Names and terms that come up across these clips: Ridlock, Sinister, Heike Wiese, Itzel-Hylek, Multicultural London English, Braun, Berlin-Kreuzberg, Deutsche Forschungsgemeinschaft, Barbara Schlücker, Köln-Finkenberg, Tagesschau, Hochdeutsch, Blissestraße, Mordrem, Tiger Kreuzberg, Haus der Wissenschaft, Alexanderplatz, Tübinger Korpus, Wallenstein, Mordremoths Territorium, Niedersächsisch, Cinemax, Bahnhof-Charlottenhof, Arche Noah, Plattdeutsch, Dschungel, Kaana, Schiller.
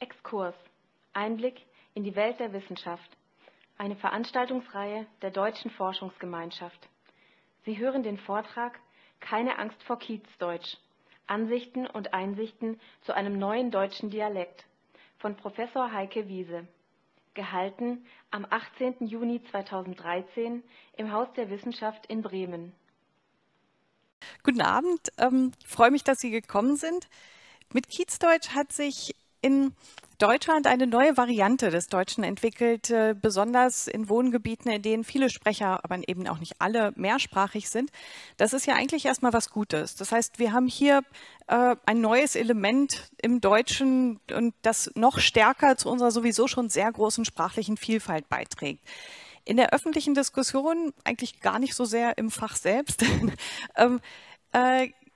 Exkurs. Einblick in die Welt der Wissenschaft. Eine Veranstaltungsreihe der Deutschen Forschungsgemeinschaft. Sie hören den Vortrag Keine Angst vor Kiezdeutsch. Ansichten und Einsichten zu einem neuen deutschen Dialekt von Professor Heike Wiese. Gehalten am 18. Juni 2013 im Haus der Wissenschaft in Bremen. Guten Abend, ich freue mich, dass Sie gekommen sind. Mit Kiezdeutsch hat sich in Deutschland eine neue Variante des Deutschen entwickelt, besonders in Wohngebieten, in denen viele Sprecher, aber eben auch nicht alle, mehrsprachig sind. Das ist ja eigentlich erstmal was Gutes. Das heißt, wir haben hier ein neues Element im Deutschen und das noch stärker zu unserer sowieso schon sehr großen sprachlichen Vielfalt beiträgt. In der öffentlichen Diskussion, eigentlich gar nicht so sehr im Fach selbst,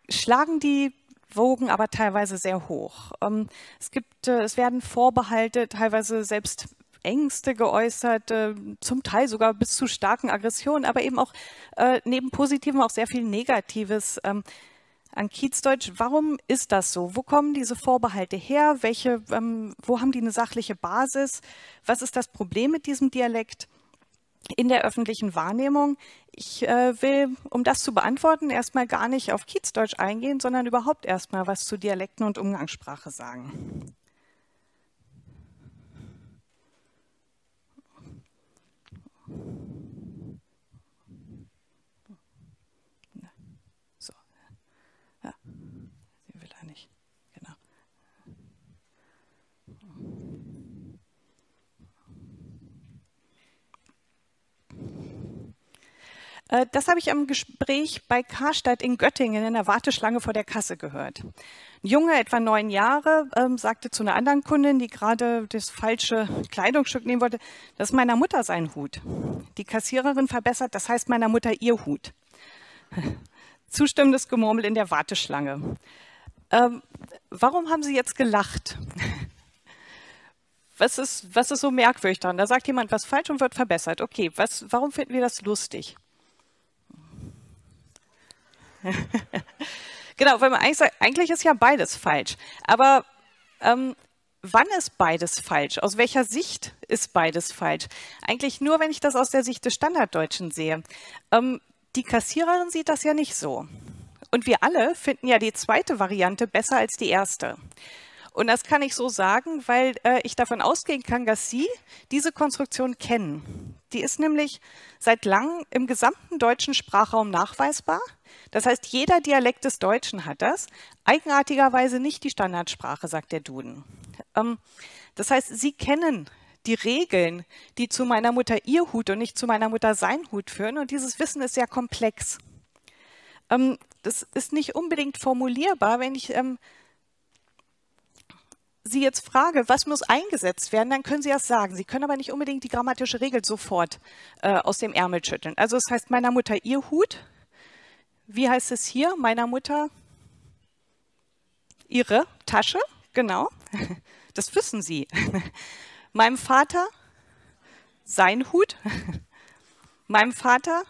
schlagen die Wogen aber teilweise sehr hoch. Es werden Vorbehalte, teilweise selbst Ängste geäußert, zum Teil sogar bis zu starken Aggressionen, aber eben auch neben Positivem auch sehr viel Negatives an Kiezdeutsch. Warum ist das so? Wo kommen diese Vorbehalte her? Wo haben die eine sachliche Basis? Was ist das Problem mit diesem Dialekt in der öffentlichen Wahrnehmung? Ich will, um das zu beantworten, erstmal gar nicht auf Kiezdeutsch eingehen, sondern überhaupt erstmal was zu Dialekten und Umgangssprache sagen. So. Ja. Den will er nicht. Genau. Das habe ich am Gespräch bei Karstadt in Göttingen in der Warteschlange vor der Kasse gehört. Ein Junge, etwa 9 Jahre, sagte zu einer anderen Kundin, die gerade das falsche Kleidungsstück nehmen wollte, das ist meiner Mutter sein Hut. Die Kassiererin verbessert, das heißt meiner Mutter ihr Hut. Zustimmendes Gemurmel in der Warteschlange. Warum haben Sie jetzt gelacht? Was ist so merkwürdig daran? Da sagt jemand was falsch und wird verbessert. Okay, warum finden wir das lustig? Genau, weil man eigentlich sagt, eigentlich ist ja beides falsch. Aber wann ist beides falsch? Aus welcher Sicht ist beides falsch? Eigentlich nur, wenn ich das aus der Sicht des Standarddeutschen sehe. Die Kassiererin sieht das ja nicht so. Und wir alle finden ja die zweite Variante besser als die erste. Und das kann ich so sagen, weil ich davon ausgehen kann, dass Sie diese Konstruktion kennen. Die ist nämlich seit langem im gesamten deutschen Sprachraum nachweisbar. Das heißt, jeder Dialekt des Deutschen hat das. Eigenartigerweise nicht die Standardsprache, sagt der Duden. Das heißt, Sie kennen die Regeln, die zu meiner Mutter ihr Hut und nicht zu meiner Mutter sein Hut führen. Und dieses Wissen ist sehr komplex. Das ist nicht unbedingt formulierbar, wenn ich Sie jetzt frage, was muss eingesetzt werden, dann können Sie das sagen. Sie können aber nicht unbedingt die grammatische Regel sofort aus dem Ärmel schütteln. Also es heißt meiner Mutter ihr Hut. Wie heißt es hier? Meiner Mutter ihre Tasche. Genau, das wissen Sie. Meinem Vater sein Hut. Meinem Vater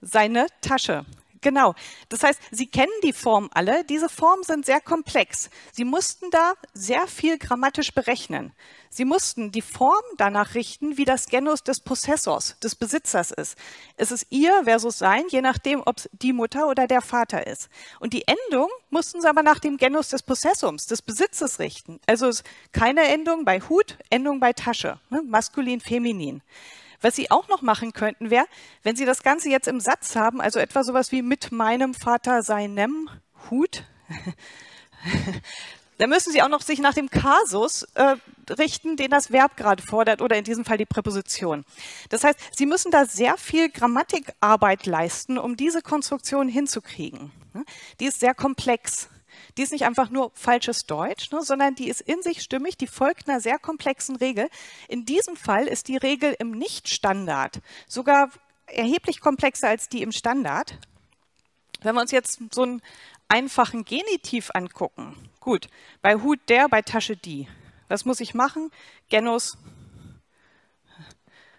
seine Tasche. Genau. Das heißt, Sie kennen die Form alle. Diese Formen sind sehr komplex. Sie mussten da sehr viel grammatisch berechnen. Sie mussten die Form danach richten, wie das Genus des Possessors, des Besitzers ist. Es ist ihr versus sein, je nachdem, ob es die Mutter oder der Vater ist. Und die Endung mussten Sie aber nach dem Genus des Possessums, des Besitzes richten. Also es ist keine Endung bei Hut, Endung bei Tasche, ne? Maskulin, feminin. Was Sie auch noch machen könnten, wäre, wenn Sie das Ganze jetzt im Satz haben, also etwa sowas wie mit meinem Vater seinem Hut, dann müssen Sie auch noch sich nach dem Kasus richten, den das Verb gerade fordert oder in diesem Fall die Präposition. Das heißt, Sie müssen da sehr viel Grammatikarbeit leisten, um diese Konstruktion hinzukriegen. Die ist sehr komplex. Die ist nicht einfach nur falsches Deutsch, ne, sondern die ist in sich stimmig, die folgt einer sehr komplexen Regel. In diesem Fall ist die Regel im Nicht-Standard sogar erheblich komplexer als die im Standard. Wenn wir uns jetzt so einen einfachen Genitiv angucken, gut, bei Hut der, bei Tasche die. Was muss ich machen? Genus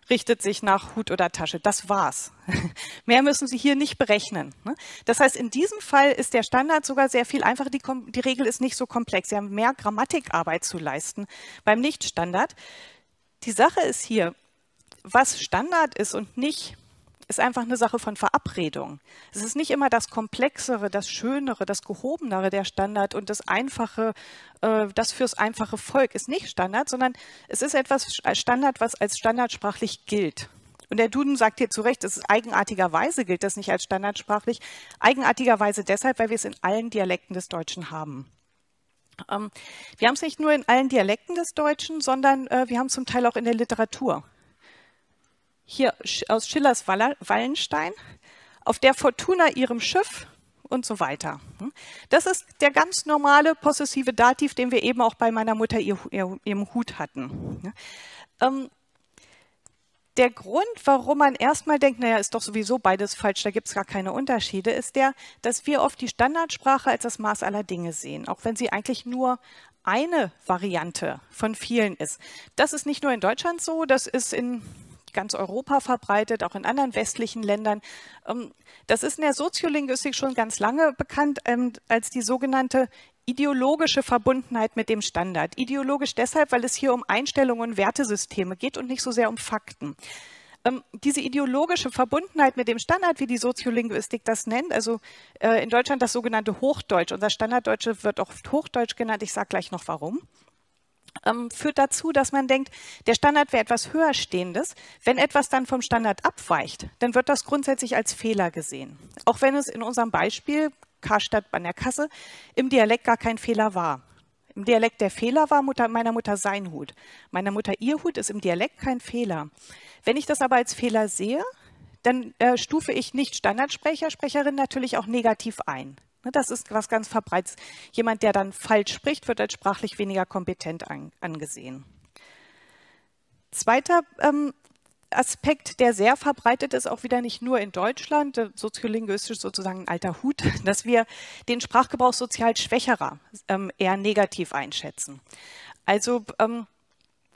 richtet sich nach Hut oder Tasche. Das war's. Mehr müssen Sie hier nicht berechnen. Das heißt, in diesem Fall ist der Standard sogar sehr viel einfacher. Die Regel ist nicht so komplex. Sie haben mehr Grammatikarbeit zu leisten beim Nicht-Standard. Die Sache ist hier, was Standard ist und nicht, ist einfach eine Sache von Verabredung. Es ist nicht immer das Komplexere, das Schönere, das Gehobenere der Standard und das Einfache, das fürs einfache Volk ist nicht Standard, sondern es ist etwas Standard, was als standardsprachlich gilt. Und der Duden sagt hier zu Recht, es ist eigenartigerweise gilt das nicht als standardsprachlich, eigenartigerweise deshalb, weil wir es in allen Dialekten des Deutschen haben. Wir haben es nicht nur in allen Dialekten des Deutschen, sondern wir haben es zum Teil auch in der Literatur. Hier aus Schillers Wallenstein, auf der Fortuna ihrem Schiff und so weiter. Das ist der ganz normale possessive Dativ, den wir eben auch bei meiner Mutter ihrem Hut hatten. Der Grund, warum man erstmal denkt, naja, ist doch sowieso beides falsch, da gibt es gar keine Unterschiede, ist der, dass wir oft die Standardsprache als das Maß aller Dinge sehen, auch wenn sie eigentlich nur eine Variante von vielen ist. Das ist nicht nur in Deutschland so, das ist in ganz Europa verbreitet, auch in anderen westlichen Ländern. Das ist in der Soziolinguistik schon ganz lange bekannt als die sogenannte ideologische Verbundenheit mit dem Standard. Ideologisch deshalb, weil es hier um Einstellungen und Wertesysteme geht und nicht so sehr um Fakten. Diese ideologische Verbundenheit mit dem Standard, wie die Soziolinguistik das nennt, also in Deutschland das sogenannte Hochdeutsch, unser Standarddeutsche wird auch Hochdeutsch genannt, ich sage gleich noch warum, führt dazu, dass man denkt, der Standard wäre etwas Höherstehendes. Wenn etwas dann vom Standard abweicht, dann wird das grundsätzlich als Fehler gesehen. Auch wenn es in unserem Beispiel, Karstadt an der Kasse, im Dialekt gar kein Fehler war. Im Dialekt der Fehler war meiner Mutter sein Hut. Meiner Mutter ihr Hut ist im Dialekt kein Fehler. Wenn ich das aber als Fehler sehe, dann stufe ich nicht Standardsprecher, Sprecherin natürlich auch negativ ein. Das ist was ganz Verbreitetes. Jemand, der dann falsch spricht, wird als sprachlich weniger kompetent angesehen. Zweiter Aspekt, der sehr verbreitet ist, auch wieder nicht nur in Deutschland, soziolinguistisch sozusagen ein alter Hut, dass wir den Sprachgebrauch sozial Schwächerer eher negativ einschätzen. Also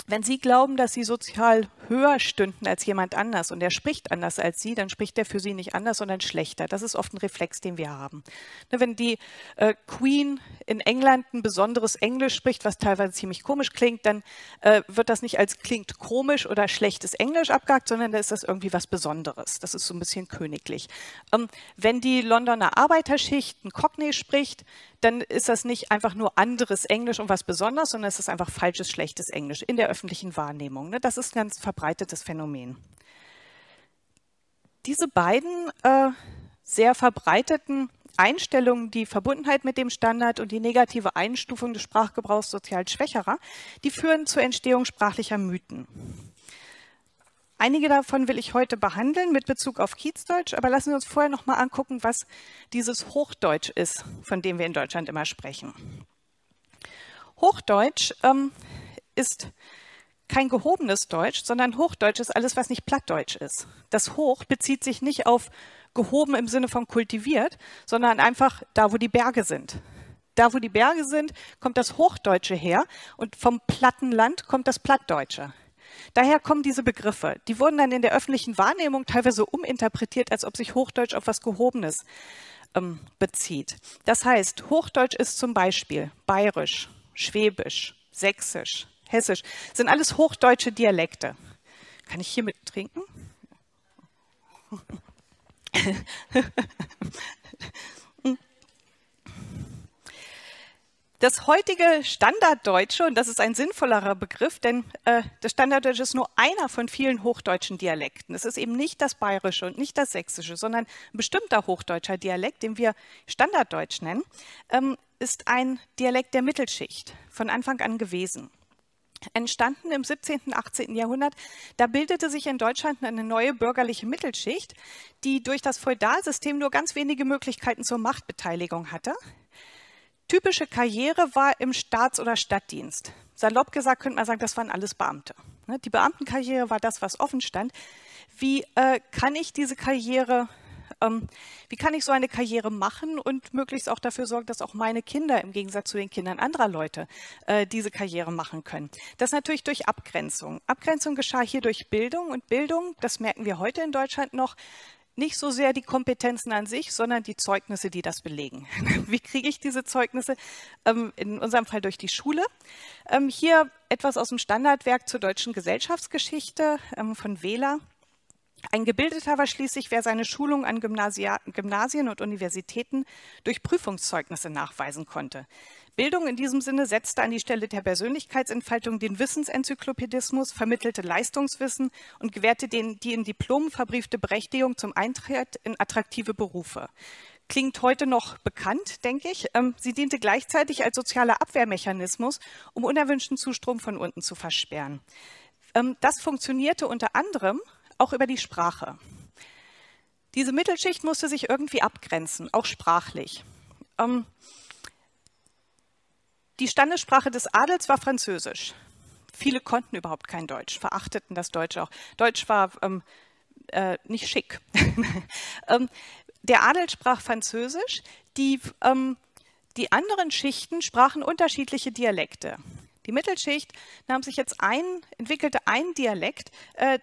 wenn Sie glauben, dass Sie sozial höher stünden als jemand anders und er spricht anders als Sie, dann spricht er für Sie nicht anders, sondern schlechter. Das ist oft ein Reflex, den wir haben. Wenn die Queen in England ein besonderes Englisch spricht, was teilweise ziemlich komisch klingt, dann wird das nicht als klingt komisch oder schlechtes Englisch abgehakt, sondern da ist das irgendwie was Besonderes. Das ist so ein bisschen königlich. Wenn die Londoner Arbeiterschicht ein Cockney spricht, dann ist das nicht einfach nur anderes Englisch und was Besonderes, sondern es ist einfach falsches, schlechtes Englisch in der öffentlichen Wahrnehmung. Das ist ein ganz verbreitetes Phänomen. Diese beiden sehr verbreiteten Einstellungen, die Verbundenheit mit dem Standard und die negative Einstufung des Sprachgebrauchs sozial Schwächerer, die führen zur Entstehung sprachlicher Mythen. Einige davon will ich heute behandeln mit Bezug auf Kiezdeutsch, aber lassen Sie uns vorher noch mal angucken, was dieses Hochdeutsch ist, von dem wir in Deutschland immer sprechen. Hochdeutsch ist kein gehobenes Deutsch, sondern Hochdeutsch ist alles, was nicht Plattdeutsch ist. Das Hoch bezieht sich nicht auf gehoben im Sinne von kultiviert, sondern einfach da, wo die Berge sind. Da, wo die Berge sind, kommt das Hochdeutsche her und vom Plattenland kommt das Plattdeutsche. Daher kommen diese Begriffe. Die wurden dann in der öffentlichen Wahrnehmung teilweise uminterpretiert, als ob sich Hochdeutsch auf was Gehobenes bezieht. Das heißt, Hochdeutsch ist zum Beispiel Bayerisch, Schwäbisch, Sächsisch, Hessisch. Das sind alles hochdeutsche Dialekte. Kann ich hier mit trinken? Das heutige Standarddeutsche, und das ist ein sinnvollerer Begriff, denn das Standarddeutsche ist nur einer von vielen hochdeutschen Dialekten. Es ist eben nicht das Bayerische und nicht das Sächsische, sondern ein bestimmter hochdeutscher Dialekt, den wir Standarddeutsch nennen, ist ein Dialekt der Mittelschicht, von Anfang an gewesen. Entstanden im 17. und 18. Jahrhundert, da bildete sich in Deutschland eine neue bürgerliche Mittelschicht, die durch das Feudalsystem nur ganz wenige Möglichkeiten zur Machtbeteiligung hatte. Typische Karriere war im Staats- oder Stadtdienst. Salopp gesagt könnte man sagen, das waren alles Beamte. Die Beamtenkarriere war das, was offen stand. Wie kann ich diese Karriere wie kann ich so eine Karriere machen und möglichst auch dafür sorgen, dass auch meine Kinder im Gegensatz zu den Kindern anderer Leute diese Karriere machen können. Das natürlich durch Abgrenzung. Abgrenzung geschah hier durch Bildung und Bildung, das merken wir heute in Deutschland noch, nicht so sehr die Kompetenzen an sich, sondern die Zeugnisse, die das belegen. Wie kriege ich diese Zeugnisse? In unserem Fall durch die Schule. Hier etwas aus dem Standardwerk zur deutschen Gesellschaftsgeschichte von Wehler. Ein Gebildeter war schließlich, wer seine Schulung an Gymnasien und Universitäten durch Prüfungszeugnisse nachweisen konnte. Bildung in diesem Sinne setzte an die Stelle der Persönlichkeitsentfaltung den Wissensenzyklopädismus, vermittelte Leistungswissen und gewährte die in Diplomen verbriefte Berechtigung zum Eintritt in attraktive Berufe. Klingt heute noch bekannt, denke ich. Sie diente gleichzeitig als sozialer Abwehrmechanismus, um unerwünschten Zustrom von unten zu versperren. Das funktionierte unter anderem auch über die Sprache. Diese Mittelschicht musste sich irgendwie abgrenzen, auch sprachlich. Die Standessprache des Adels war Französisch. Viele konnten überhaupt kein Deutsch, verachteten das Deutsch auch. Deutsch war nicht schick. Der Adel sprach Französisch, die anderen Schichten sprachen unterschiedliche Dialekte. Die Mittelschicht nahm sich jetzt entwickelte einen Dialekt,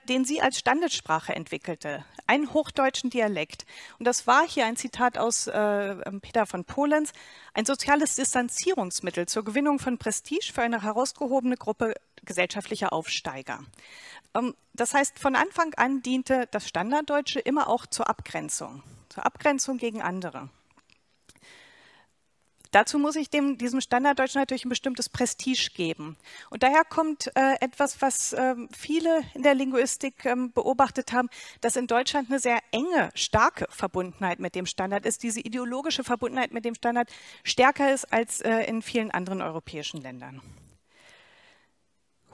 den sie als Standessprache entwickelte, einen hochdeutschen Dialekt. Und das war hier ein Zitat aus Peter von Polenz, ein soziales Distanzierungsmittel zur Gewinnung von Prestige für eine herausgehobene Gruppe gesellschaftlicher Aufsteiger. Das heißt, von Anfang an diente das Standarddeutsche immer auch zur Abgrenzung gegen andere. Dazu muss ich diesem Standarddeutschen natürlich ein bestimmtes Prestige geben. Und daher kommt etwas, was viele in der Linguistik beobachtet haben, dass in Deutschland eine sehr enge, starke Verbundenheit mit dem Standard ist. Diese ideologische Verbundenheit mit dem Standard stärker ist als in vielen anderen europäischen Ländern.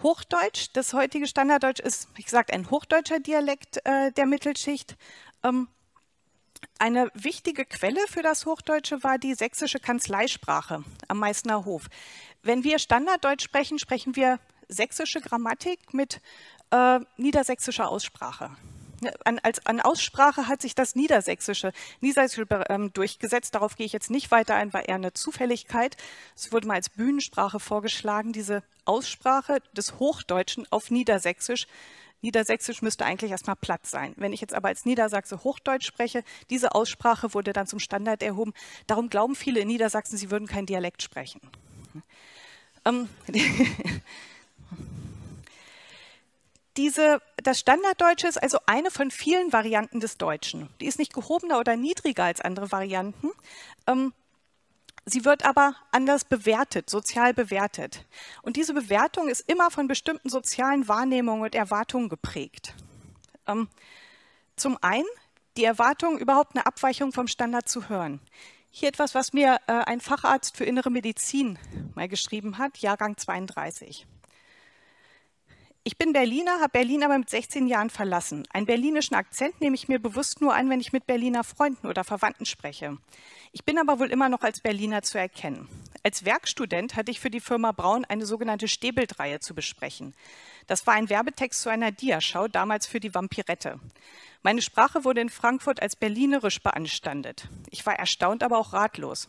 Hochdeutsch, das heutige Standarddeutsch ist, wie gesagt, ein hochdeutscher Dialekt der Mittelschicht. Eine wichtige Quelle für das Hochdeutsche war die sächsische Kanzleisprache am Meißner Hof. Wenn wir Standarddeutsch sprechen, sprechen wir sächsische Grammatik mit niedersächsischer Aussprache. An Aussprache hat sich das Niedersächsische durchgesetzt. Darauf gehe ich jetzt nicht weiter ein, war eher eine Zufälligkeit. Es wurde mal als Bühnensprache vorgeschlagen, diese Aussprache des Hochdeutschen auf Niedersächsisch. Niedersächsisch müsste eigentlich erstmal platt sein. Wenn ich jetzt aber als Niedersachse Hochdeutsch spreche, diese Aussprache wurde dann zum Standard erhoben. Darum glauben viele in Niedersachsen, sie würden keinen Dialekt sprechen. Das Standarddeutsche ist also eine von vielen Varianten des Deutschen. Die ist nicht gehobener oder niedriger als andere Varianten. Sie wird aber anders bewertet, sozial bewertet. Und diese Bewertung ist immer von bestimmten sozialen Wahrnehmungen und Erwartungen geprägt. Zum einen die Erwartung, überhaupt eine Abweichung vom Standard zu hören. Hier etwas, was mir ein Facharzt für innere Medizin mal geschrieben hat, Jahrgang 32. Ich bin Berliner, habe Berlin aber mit 16 Jahren verlassen. Einen berlinischen Akzent nehme ich mir bewusst nur an, wenn ich mit Berliner Freunden oder Verwandten spreche. Ich bin aber wohl immer noch als Berliner zu erkennen. Als Werkstudent hatte ich für die Firma Braun eine sogenannte Stehbildreihe zu besprechen. Das war ein Werbetext zu einer Diaschau, damals für die Vampirette. Meine Sprache wurde in Frankfurt als berlinerisch beanstandet. Ich war erstaunt, aber auch ratlos.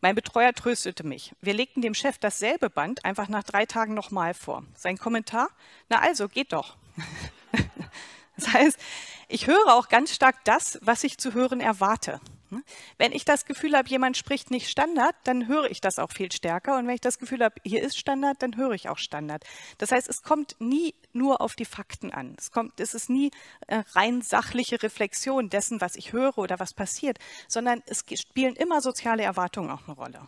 Mein Betreuer tröstete mich. Wir legten dem Chef dasselbe Band einfach nach 3 Tagen nochmal vor. Sein Kommentar? Na also, geht doch. Das heißt, ich höre auch ganz stark das, was ich zu hören erwarte. Wenn ich das Gefühl habe, jemand spricht nicht Standard, dann höre ich das auch viel stärker. Und wenn ich das Gefühl habe, hier ist Standard, dann höre ich auch Standard. Das heißt, es kommt nie nur auf die Fakten an. Es ist nie rein sachliche Reflexion dessen, was ich höre oder was passiert, sondern es spielen immer soziale Erwartungen auch eine Rolle.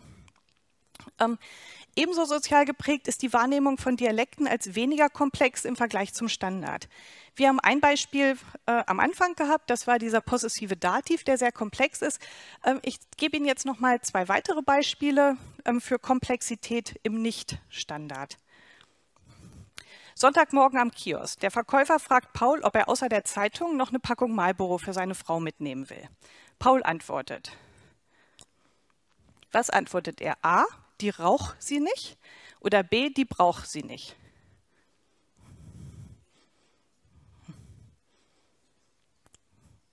Ebenso sozial geprägt ist die Wahrnehmung von Dialekten als weniger komplex im Vergleich zum Standard. Wir haben ein Beispiel am Anfang gehabt, das war dieser possessive Dativ, der sehr komplex ist. Ich gebe Ihnen jetzt noch mal 2 weitere Beispiele für Komplexität im Nicht-Standard. Sonntagmorgen am Kiosk. Der Verkäufer fragt Paul, ob er außer der Zeitung noch eine Packung Marlboro für seine Frau mitnehmen will. Paul antwortet. Was antwortet er? A, die raucht sie nicht, oder B, die braucht sie nicht.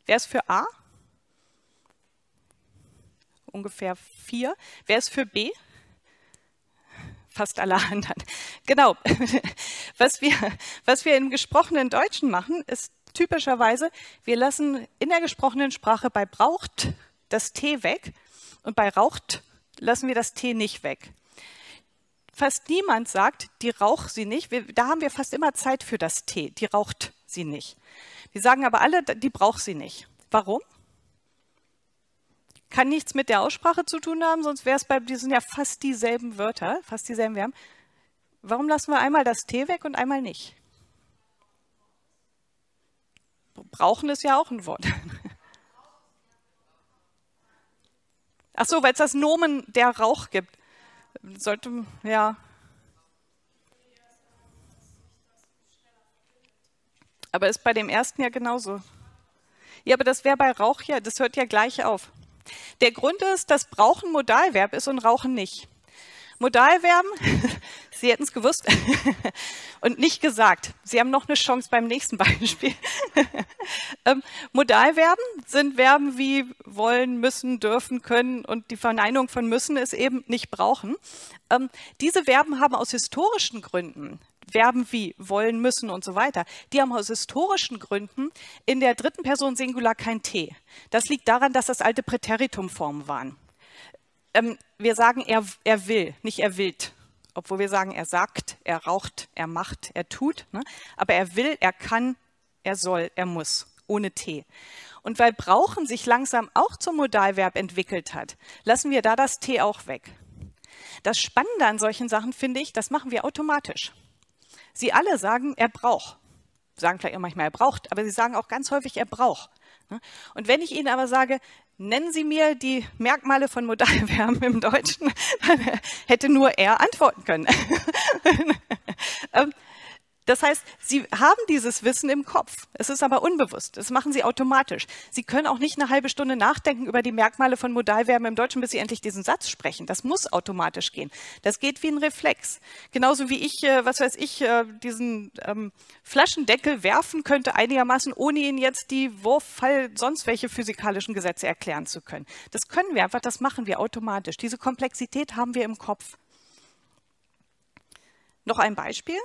Wer ist für A? ungefähr 4. Wer ist für B? Fast alle anderen. Genau. Was wir im gesprochenen Deutschen machen, ist typischerweise, wir lassen in der gesprochenen Sprache bei braucht das T weg und bei raucht lassen wir das T nicht weg. Fast niemand sagt, die raucht sie nicht. Da haben wir fast immer Zeit für das T, die raucht sie nicht. Wir sagen aber alle, die braucht sie nicht. Warum? Kann nichts mit der Aussprache zu tun haben, sonst wäre es bei, die sind ja fast dieselben Wörter, fast dieselben Verben. Warum lassen wir einmal das T weg und einmal nicht? Brauchen ist ja auch ein Wort. Ach so, weil es das Nomen der Rauch gibt. Sollte, ja. Aber ist bei dem ersten ja genauso. Ja, aber das wäre bei Rauch ja, das hört ja gleich auf. Der Grund ist, dass Brauchen Modalverb ist und Rauchen nicht. Modalverben, Sie hätten es gewusst und nicht gesagt. Sie haben noch eine Chance beim nächsten Beispiel. Modalverben sind Verben wie wollen, müssen, dürfen, können und die Verneinung von müssen ist eben nicht brauchen. Diese Verben haben aus historischen Gründen, Verben wie wollen, müssen und so weiter, die haben aus historischen Gründen in der dritten Person Singular kein T. Das liegt daran, dass das alte Präteritumformen waren. Wir sagen, er will, nicht er willt. Obwohl wir sagen, er sagt, er raucht, er macht, er tut. Ne? Aber er will, er kann, er soll, er muss. Ohne T. Und weil brauchen sich langsam auch zum Modalverb entwickelt hat, lassen wir da das T auch weg. Das Spannende an solchen Sachen finde ich, das machen wir automatisch. Sie alle sagen, er braucht. Sagen vielleicht auch manchmal, er braucht, aber sie sagen auch ganz häufig, er braucht. Und wenn ich Ihnen aber sage, nennen Sie mir die Merkmale von Modalverben im Deutschen, dann hätte nur er antworten können. Das heißt, Sie haben dieses Wissen im Kopf, es ist aber unbewusst, das machen Sie automatisch. Sie können auch nicht eine halbe Stunde nachdenken über die Merkmale von Modalverben im Deutschen, bis Sie endlich diesen Satz sprechen. Das muss automatisch gehen. Das geht wie ein Reflex. Genauso wie ich, was weiß ich, diesen Flaschendeckel werfen könnte einigermaßen, ohne Ihnen jetzt die Wurffall sonst welche physikalischen Gesetze erklären zu können. Das können wir einfach, das machen wir automatisch. Diese Komplexität haben wir im Kopf. Noch ein Beispiel.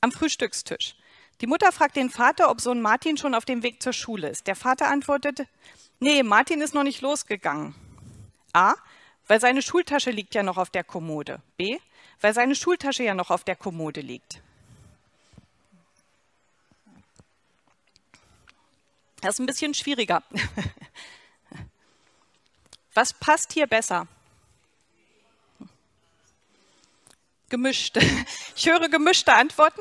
Am Frühstückstisch. Die Mutter fragt den Vater, ob Sohn Martin schon auf dem Weg zur Schule ist. Der Vater antwortet, nee, Martin ist noch nicht losgegangen. A, weil seine Schultasche liegt ja noch auf der Kommode. B, weil seine Schultasche ja noch auf der Kommode liegt. Das ist ein bisschen schwieriger. Was passt hier besser? Gemischte. Ich höre gemischte Antworten.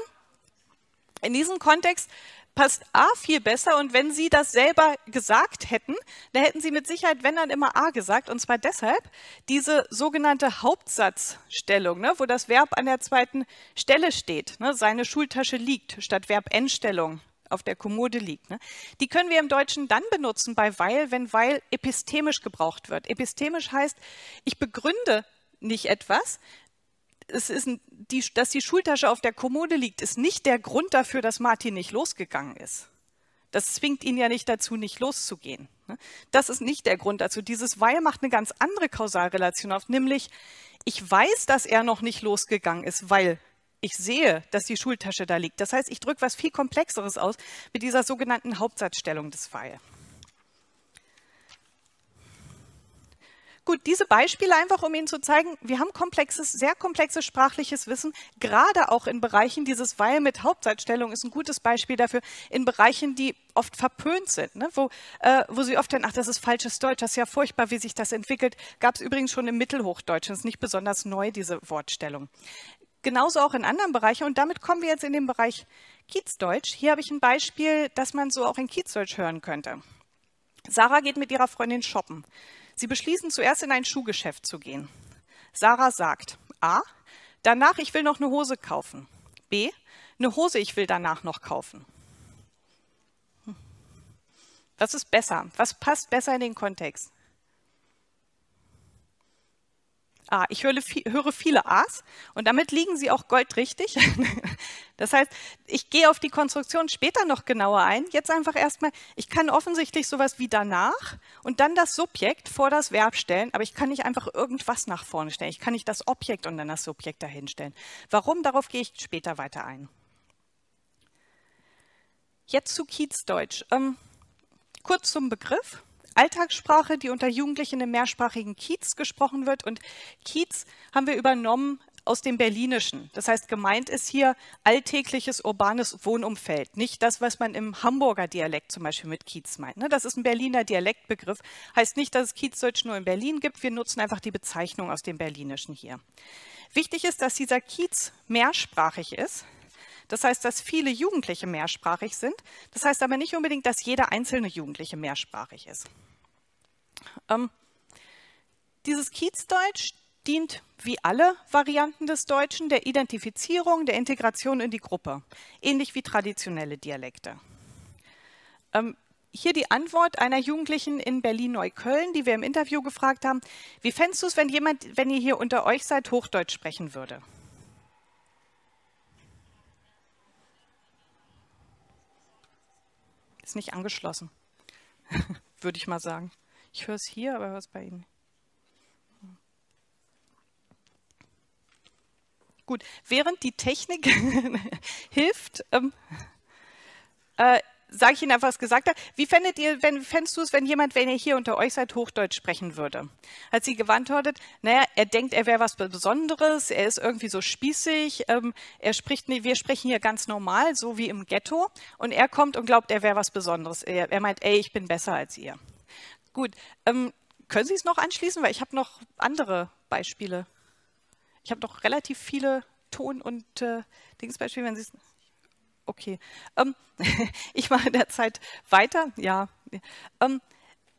In diesem Kontext passt A viel besser und wenn Sie das selber gesagt hätten, dann hätten Sie mit Sicherheit, wenn dann immer A gesagt und zwar deshalb diese sogenannte Hauptsatzstellung, ne, wo das Verb an der zweiten Stelle steht, ne, seine Schultasche liegt, statt Verb-Endstellung auf der Kommode liegt. Ne? Die können wir im Deutschen dann benutzen bei weil, wenn weil epistemisch gebraucht wird. Epistemisch heißt, ich begründe nicht etwas, es ist, dass die Schultasche auf der Kommode liegt, ist nicht der Grund dafür, dass Martin nicht losgegangen ist. Das zwingt ihn ja nicht dazu, nicht loszugehen. Das ist nicht der Grund dazu. Dieses Weil macht eine ganz andere Kausalrelation auf, nämlich ich weiß, dass er noch nicht losgegangen ist, weil ich sehe, dass die Schultasche da liegt. Das heißt, ich drücke was viel Komplexeres aus mit dieser sogenannten Hauptsatzstellung des Weil. Gut, diese Beispiele einfach, um Ihnen zu zeigen, wir haben komplexes, sehr komplexes sprachliches Wissen, gerade auch in Bereichen, dieses Weil mit Hauptsatzstellung ist ein gutes Beispiel dafür, in Bereichen, die oft verpönt sind, ne? wo Sie oft dann, ach, das ist falsches Deutsch, das ist ja furchtbar, wie sich das entwickelt, gab es übrigens schon im Mittelhochdeutschen, das ist nicht besonders neu, diese Wortstellung. Genauso auch in anderen Bereichen und damit kommen wir jetzt in den Bereich Kiezdeutsch. Hier habe ich ein Beispiel, das man so auch in Kiezdeutsch hören könnte. Sarah geht mit ihrer Freundin shoppen. Sie beschließen, zuerst in ein Schuhgeschäft zu gehen. Sarah sagt A. Danach, ich will noch eine Hose kaufen. B. Eine Hose, ich will danach noch kaufen. Was ist besser? Was passt besser in den Kontext? A. Ich höre viele A's und damit liegen sie auch goldrichtig. Das heißt, ich gehe auf die Konstruktion später noch genauer ein. Jetzt einfach erstmal, ich kann offensichtlich sowas wie danach und dann das Subjekt vor das Verb stellen, aber ich kann nicht einfach irgendwas nach vorne stellen. Ich kann nicht das Objekt und dann das Subjekt dahin stellen. Warum? Darauf gehe ich später weiter ein. Jetzt zu Kiezdeutsch. Kurz zum Begriff. Alltagssprache, die unter Jugendlichen im mehrsprachigen Kiez gesprochen wird. Und Kiez haben wir übernommen aus dem Berlinischen. Das heißt, gemeint ist hier alltägliches urbanes Wohnumfeld. Nicht das, was man im Hamburger Dialekt zum Beispiel mit Kiez meint. Das ist ein Berliner Dialektbegriff. Heißt nicht, dass es Kiezdeutsch nur in Berlin gibt. Wir nutzen einfach die Bezeichnung aus dem Berlinischen hier. Wichtig ist, dass dieser Kiez mehrsprachig ist. Das heißt, dass viele Jugendliche mehrsprachig sind. Das heißt aber nicht unbedingt, dass jeder einzelne Jugendliche mehrsprachig ist. Dieses Kiezdeutsch dient wie alle Varianten des Deutschen der Identifizierung, der Integration in die Gruppe, ähnlich wie traditionelle Dialekte. Hier die Antwort einer Jugendlichen in Berlin-Neukölln, die wir im Interview gefragt haben: Wie fändest du es, wenn ihr hier unter euch seid, Hochdeutsch sprechen würde? Ist nicht angeschlossen, würde ich mal sagen. Ich höre es hier, aber was bei Ihnen? Gut, während die Technik hilft, sage ich Ihnen einfach, was gesagt habe. Wie fändest du es, wenn ihr hier unter euch seid, Hochdeutsch sprechen würde? Als sie gewandt hörtet, naja, er denkt, er wäre was Besonderes, er ist irgendwie so spießig, wir sprechen hier ganz normal, so wie im Ghetto, und er kommt und glaubt, er wäre was Besonderes. Er meint, ey, ich bin besser als ihr. Gut, können Sie es noch anschließen, weil ich habe noch andere Beispiele. Ich habe noch relativ viele Ton- und Dingsbeispiele, wenn Sie es... Okay, ich mache derzeit weiter. Ja,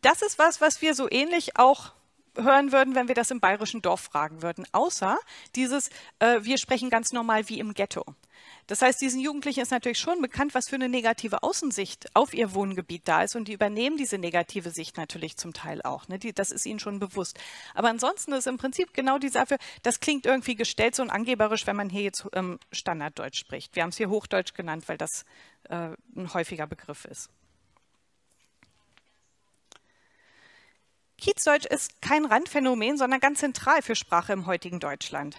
das ist was, was wir so ähnlich auch hören würden, wenn wir das im bayerischen Dorf fragen würden, außer dieses, wir sprechen ganz normal wie im Ghetto. Das heißt, diesen Jugendlichen ist natürlich schon bekannt, was für eine negative Außensicht auf ihr Wohngebiet da ist, und die übernehmen diese negative Sicht natürlich zum Teil auch. Ne? Das ist ihnen schon bewusst. Aber ansonsten ist im Prinzip genau die Sache, das klingt irgendwie gestelzt und angeberisch, wenn man hier jetzt Standarddeutsch spricht. Wir haben es hier Hochdeutsch genannt, weil das ein häufiger Begriff ist. Kiezdeutsch ist kein Randphänomen, sondern ganz zentral für Sprache im heutigen Deutschland.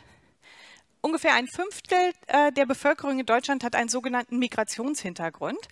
Ungefähr ein Fünftel der Bevölkerung in Deutschland hat einen sogenannten Migrationshintergrund.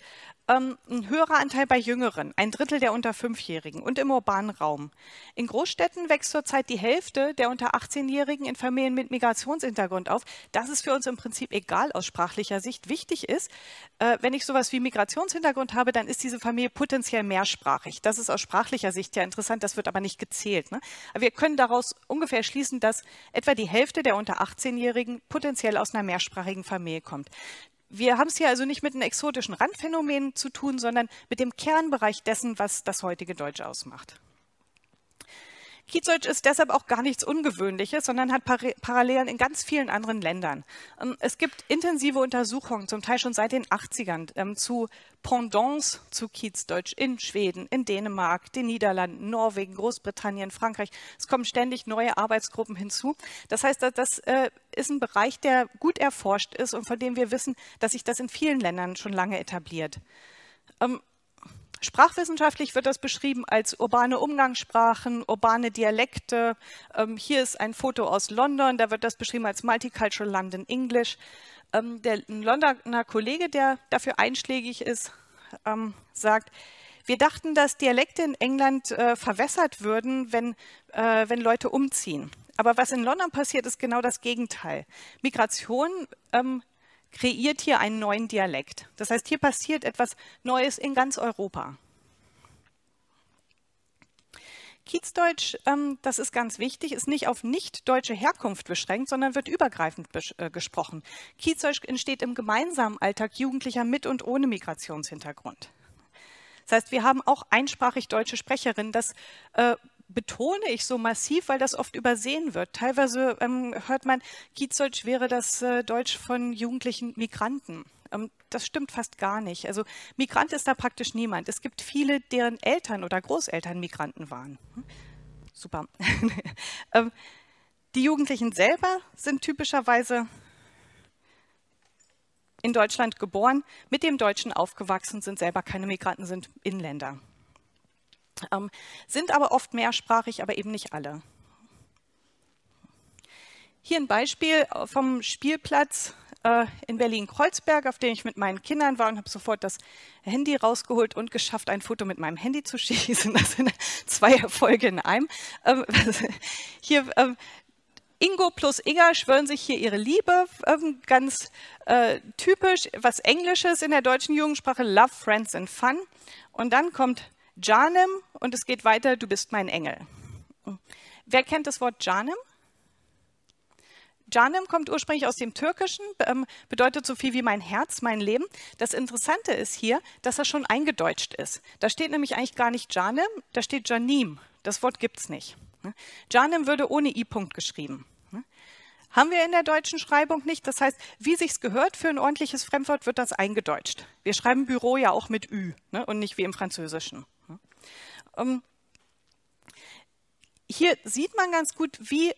Ein höherer Anteil bei Jüngeren, ein Drittel der unter 5-Jährigen und im urbanen Raum. In Großstädten wächst zurzeit die Hälfte der unter 18-Jährigen in Familien mit Migrationshintergrund auf. Das ist für uns im Prinzip egal aus sprachlicher Sicht. Wichtig ist, wenn ich sowas wie Migrationshintergrund habe, dann ist diese Familie potenziell mehrsprachig. Das ist aus sprachlicher Sicht ja interessant, das wird aber nicht gezählt. Ne? Aber wir können daraus ungefähr schließen, dass etwa die Hälfte der unter 18-Jährigen potenziell aus einer mehrsprachigen Familie kommt. Wir haben es hier also nicht mit einem exotischen Randphänomen zu tun, sondern mit dem Kernbereich dessen, was das heutige Deutsch ausmacht. Kiezdeutsch ist deshalb auch gar nichts Ungewöhnliches, sondern hat Parallelen in ganz vielen anderen Ländern. Es gibt intensive Untersuchungen, zum Teil schon seit den 80ern, zu Pendants zu Kiezdeutsch in Schweden, in Dänemark, den Niederlanden, Norwegen, Großbritannien, Frankreich. Es kommen ständig neue Arbeitsgruppen hinzu. Das heißt, das ist ein Bereich, der gut erforscht ist und von dem wir wissen, dass sich das in vielen Ländern schon lange etabliert. Sprachwissenschaftlich wird das beschrieben als urbane Umgangssprachen, urbane Dialekte. Hier ist ein Foto aus London, da wird das beschrieben als Multicultural London English. Der Londoner Kollege, der dafür einschlägig ist, sagt: Wir dachten, dass Dialekte in England verwässert würden, wenn Leute umziehen. Aber was in London passiert, ist genau das Gegenteil. Migration kreiert hier einen neuen Dialekt. Das heißt, hier passiert etwas Neues in ganz Europa. Kiezdeutsch, das ist ganz wichtig, ist nicht auf nicht-deutsche Herkunft beschränkt, sondern wird übergreifend gesprochen. Kiezdeutsch entsteht im gemeinsamen Alltag Jugendlicher mit und ohne Migrationshintergrund. Das heißt, wir haben auch einsprachig deutsche Sprecherinnen. Das betone ich so massiv, weil das oft übersehen wird. Teilweise hört man, Kiezdeutsch wäre das Deutsch von jugendlichen Migranten. Das stimmt fast gar nicht. Also Migrant ist da praktisch niemand. Es gibt viele, deren Eltern oder Großeltern Migranten waren. Super. Die Jugendlichen selber sind typischerweise in Deutschland geboren, mit dem Deutschen aufgewachsen, sind selber keine Migranten, sind Inländer. Sind aber oft mehrsprachig, aber eben nicht alle. Hier ein Beispiel vom Spielplatz in Berlin-Kreuzberg, auf dem ich mit meinen Kindern war und habe sofort das Handy rausgeholt und geschafft, ein Foto mit meinem Handy zu schießen. Das sind 2 Erfolge in einem. Hier Ingo plus Inga schwören sich hier ihre Liebe, ganz typisch was Englisches in der deutschen Jugendsprache, Love, Friends and Fun. Und dann kommt Janem und es geht weiter, du bist mein Engel. Wer kennt das Wort Janem? Janem kommt ursprünglich aus dem Türkischen, bedeutet so viel wie mein Herz, mein Leben. Das Interessante ist hier, dass er schon eingedeutscht ist. Da steht nämlich eigentlich gar nicht Janem, da steht Janim. Das Wort gibt es nicht. Janem würde ohne I-Punkt geschrieben. Haben wir in der deutschen Schreibung nicht. Das heißt, wie sich's gehört für ein ordentliches Fremdwort, wird das eingedeutscht. Wir schreiben Büro ja auch mit Ü, ne, und nicht wie im Französischen. Hier sieht man ganz gut, wie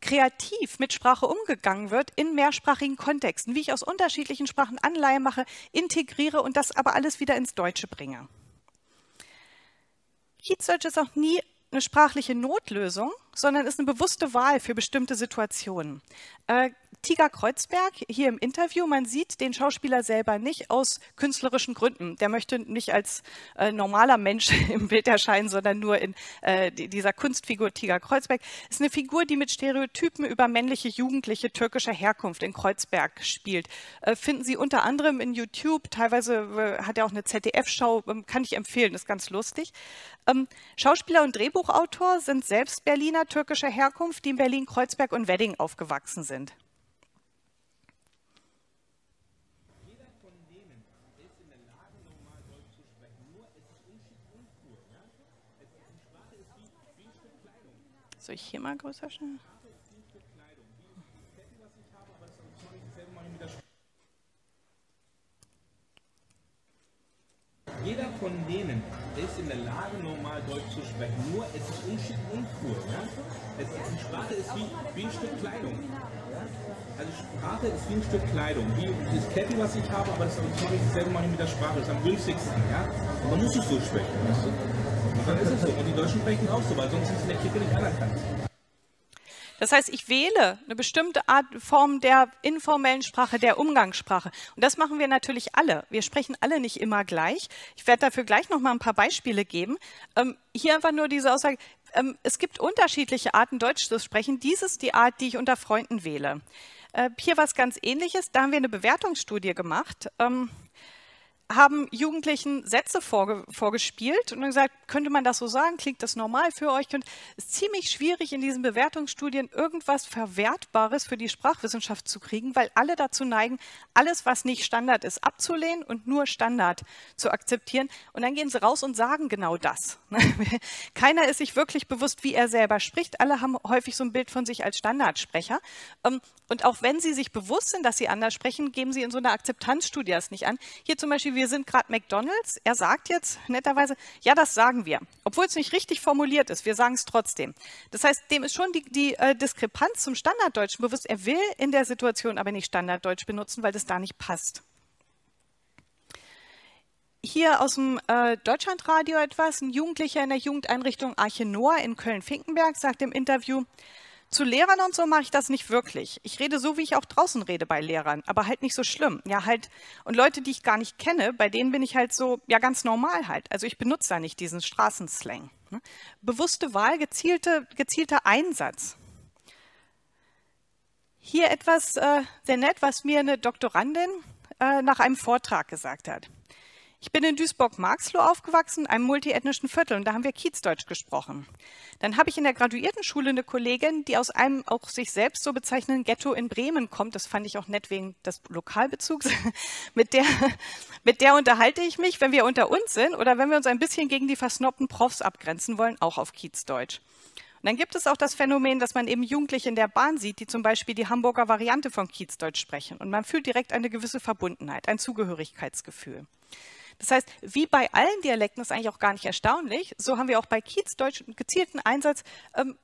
kreativ mit Sprache umgegangen wird in mehrsprachigen Kontexten, wie ich aus unterschiedlichen Sprachen Anleihen mache, integriere und das aber alles wieder ins Deutsche bringe. Kiezdeutsch ist auch nie eine sprachliche Notlösung, sondern ist eine bewusste Wahl für bestimmte Situationen. Tiger Kreuzberg, hier im Interview, man sieht den Schauspieler selber nicht aus künstlerischen Gründen. Der möchte nicht als normaler Mensch im Bild erscheinen, sondern nur in dieser Kunstfigur Tiger Kreuzberg. Ist eine Figur, die mit Stereotypen über männliche Jugendliche türkischer Herkunft in Kreuzberg spielt. Finden Sie unter anderem in YouTube, teilweise hat er auch eine ZDF-Show, kann ich empfehlen, ist ganz lustig. Schauspieler und Drehbuchautor sind selbst Berliner türkischer Herkunft, die in Berlin-Kreuzberg und Wedding aufgewachsen sind. Jeder von denen ist in der Lage, normal Deutsch zu sprechen, nur es ist uncool, ja? Die Sprache ist wie ein Stück Kleidung. Soll ich hier mal größer stellen? Jeder von denen ist in der Lage, normal Deutsch zu sprechen, nur es ist unschick und uncool. Ja? Die Sprache ist wie ein Stück Kleidung. Also Sprache ist wie ein Stück Kleidung. Wie das Kleidung, was ich habe, aber das mache ich selber mal nicht mit der Sprache. Das ist am günstigsten. Ja? Und man muss es so sprechen. Weißt du? Und dann ist es so. Und die Deutschen sprechen auch so, weil sonst ist es in der Kirche nicht anerkannt. Das heißt, ich wähle eine bestimmte Art, Form der informellen Sprache, der Umgangssprache. Und das machen wir natürlich alle. Wir sprechen alle nicht immer gleich. Ich werde dafür gleich noch mal ein paar Beispiele geben. Hier einfach nur diese Aussage, es gibt unterschiedliche Arten, Deutsch zu sprechen. Dies ist die Art, die ich unter Freunden wähle. Hier was ganz Ähnliches. Da haben wir eine Bewertungsstudie gemacht, haben Jugendlichen Sätze vorgespielt und gesagt, könnte man das so sagen, klingt das normal für euch? Und es ist ziemlich schwierig, in diesen Bewertungsstudien irgendwas Verwertbares für die Sprachwissenschaft zu kriegen, weil alle dazu neigen, alles, was nicht Standard ist, abzulehnen und nur Standard zu akzeptieren. Und dann gehen sie raus und sagen genau das. Keiner ist sich wirklich bewusst, wie er selber spricht. Alle haben häufig so ein Bild von sich als Standardsprecher. Und auch wenn sie sich bewusst sind, dass sie anders sprechen, geben sie in so einer Akzeptanzstudie das nicht an. Hier zum Beispiel, wir sind gerade McDonald's, er sagt jetzt netterweise, ja, das sagen wir, obwohl es nicht richtig formuliert ist, wir sagen es trotzdem. Das heißt, dem ist schon die Diskrepanz zum Standarddeutschen bewusst, er will in der Situation aber nicht Standarddeutsch benutzen, weil das da nicht passt. Hier aus dem Deutschlandradio etwas, ein Jugendlicher in der Jugendeinrichtung Arche Noah in Köln-Finkenberg sagt im Interview, zu Lehrern und so mache ich das nicht wirklich. Ich rede so, wie ich auch draußen rede bei Lehrern, aber halt nicht so schlimm. Ja, halt. Und Leute, die ich gar nicht kenne, bei denen bin ich halt so, ja, ganz normal halt. Also ich benutze da nicht diesen Straßenslang. Bewusste Wahl, gezielter Einsatz. Hier etwas sehr nett, was mir eine Doktorandin nach einem Vortrag gesagt hat. Ich bin in Duisburg-Marxloh aufgewachsen, einem multiethnischen Viertel, und da haben wir Kiezdeutsch gesprochen. Dann habe ich in der Graduiertenschule eine Kollegin, die aus einem auch sich selbst so bezeichnenden Ghetto in Bremen kommt. Das fand ich auch nett wegen des Lokalbezugs. Mit der unterhalte ich mich, wenn wir unter uns sind oder wenn wir uns ein bisschen gegen die versnobten Profs abgrenzen wollen, auch auf Kiezdeutsch. Und dann gibt es auch das Phänomen, dass man eben Jugendliche in der Bahn sieht, die zum Beispiel die Hamburger Variante von Kiezdeutsch sprechen. Und man fühlt direkt eine gewisse Verbundenheit, ein Zugehörigkeitsgefühl. Das heißt, wie bei allen Dialekten, ist eigentlich auch gar nicht erstaunlich, so haben wir auch bei Kiezdeutsch einen gezielten Einsatz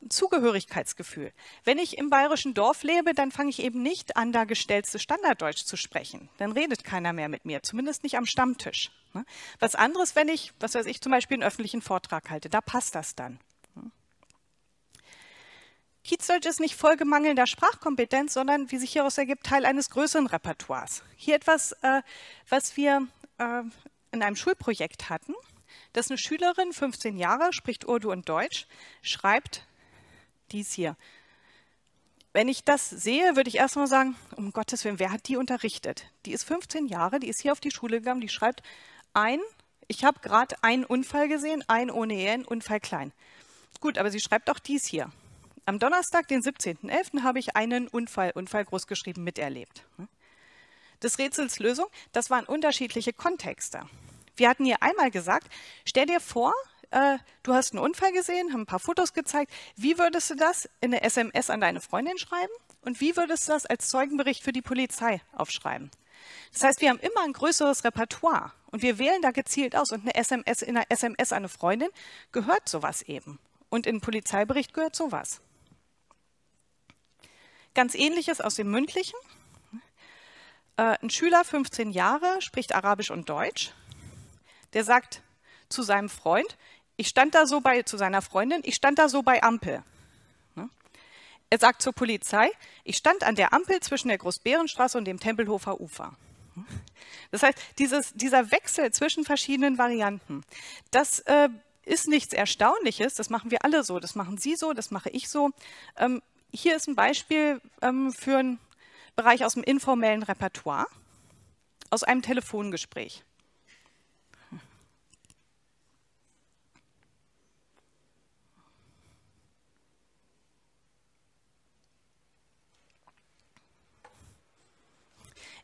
Zugehörigkeitsgefühl. Wenn ich im bayerischen Dorf lebe, dann fange ich eben nicht an, da gestelltes Standarddeutsch zu sprechen. Dann redet keiner mehr mit mir, zumindest nicht am Stammtisch. Was anderes, wenn ich, was weiß ich, zum Beispiel einen öffentlichen Vortrag halte, da passt das dann. Kiezdeutsch ist nicht Folge mangelnder Sprachkompetenz, sondern, wie sich hieraus ergibt, Teil eines größeren Repertoires. Hier etwas, was wir in einem Schulprojekt hatten, dass eine Schülerin, 15 Jahre, spricht Urdu und Deutsch, schreibt dies hier. Wenn ich das sehe, würde ich erstmal sagen, um Gottes Willen, wer hat die unterrichtet? Die ist 15 Jahre, die ist hier auf die Schule gegangen, die schreibt ich habe gerade einen Unfall gesehen, ein ohne Ehe, ein Unfall klein. Gut, aber sie schreibt auch dies hier. Am Donnerstag, den 17.11., habe ich einen Unfall groß geschrieben, miterlebt. Des Rätsels Lösung, das waren unterschiedliche Kontexte. Wir hatten hier einmal gesagt, stell dir vor, du hast einen Unfall gesehen, haben ein paar Fotos gezeigt. Wie würdest du das in der SMS an deine Freundin schreiben? Und wie würdest du das als Zeugenbericht für die Polizei aufschreiben? Das heißt, wir haben immer ein größeres Repertoire und wir wählen da gezielt aus. Und eine SMS, in einer SMS an eine Freundin gehört sowas eben. Und in einen Polizeibericht gehört sowas. Ganz Ähnliches aus dem Mündlichen. Ein Schüler, 15 Jahre, spricht Arabisch und Deutsch. Der sagt zu seinem Freund, zu seiner Freundin, ich stand da so bei Ampel. Er sagt zur Polizei, ich stand an der Ampel zwischen der Großbärenstraße und dem Tempelhofer Ufer. Das heißt, dieser Wechsel zwischen verschiedenen Varianten, das ist nichts Erstaunliches, das machen wir alle so, das machen Sie so, das mache ich so. Hier ist ein Beispiel für einen Bereich aus dem informellen Repertoire, aus einem Telefongespräch.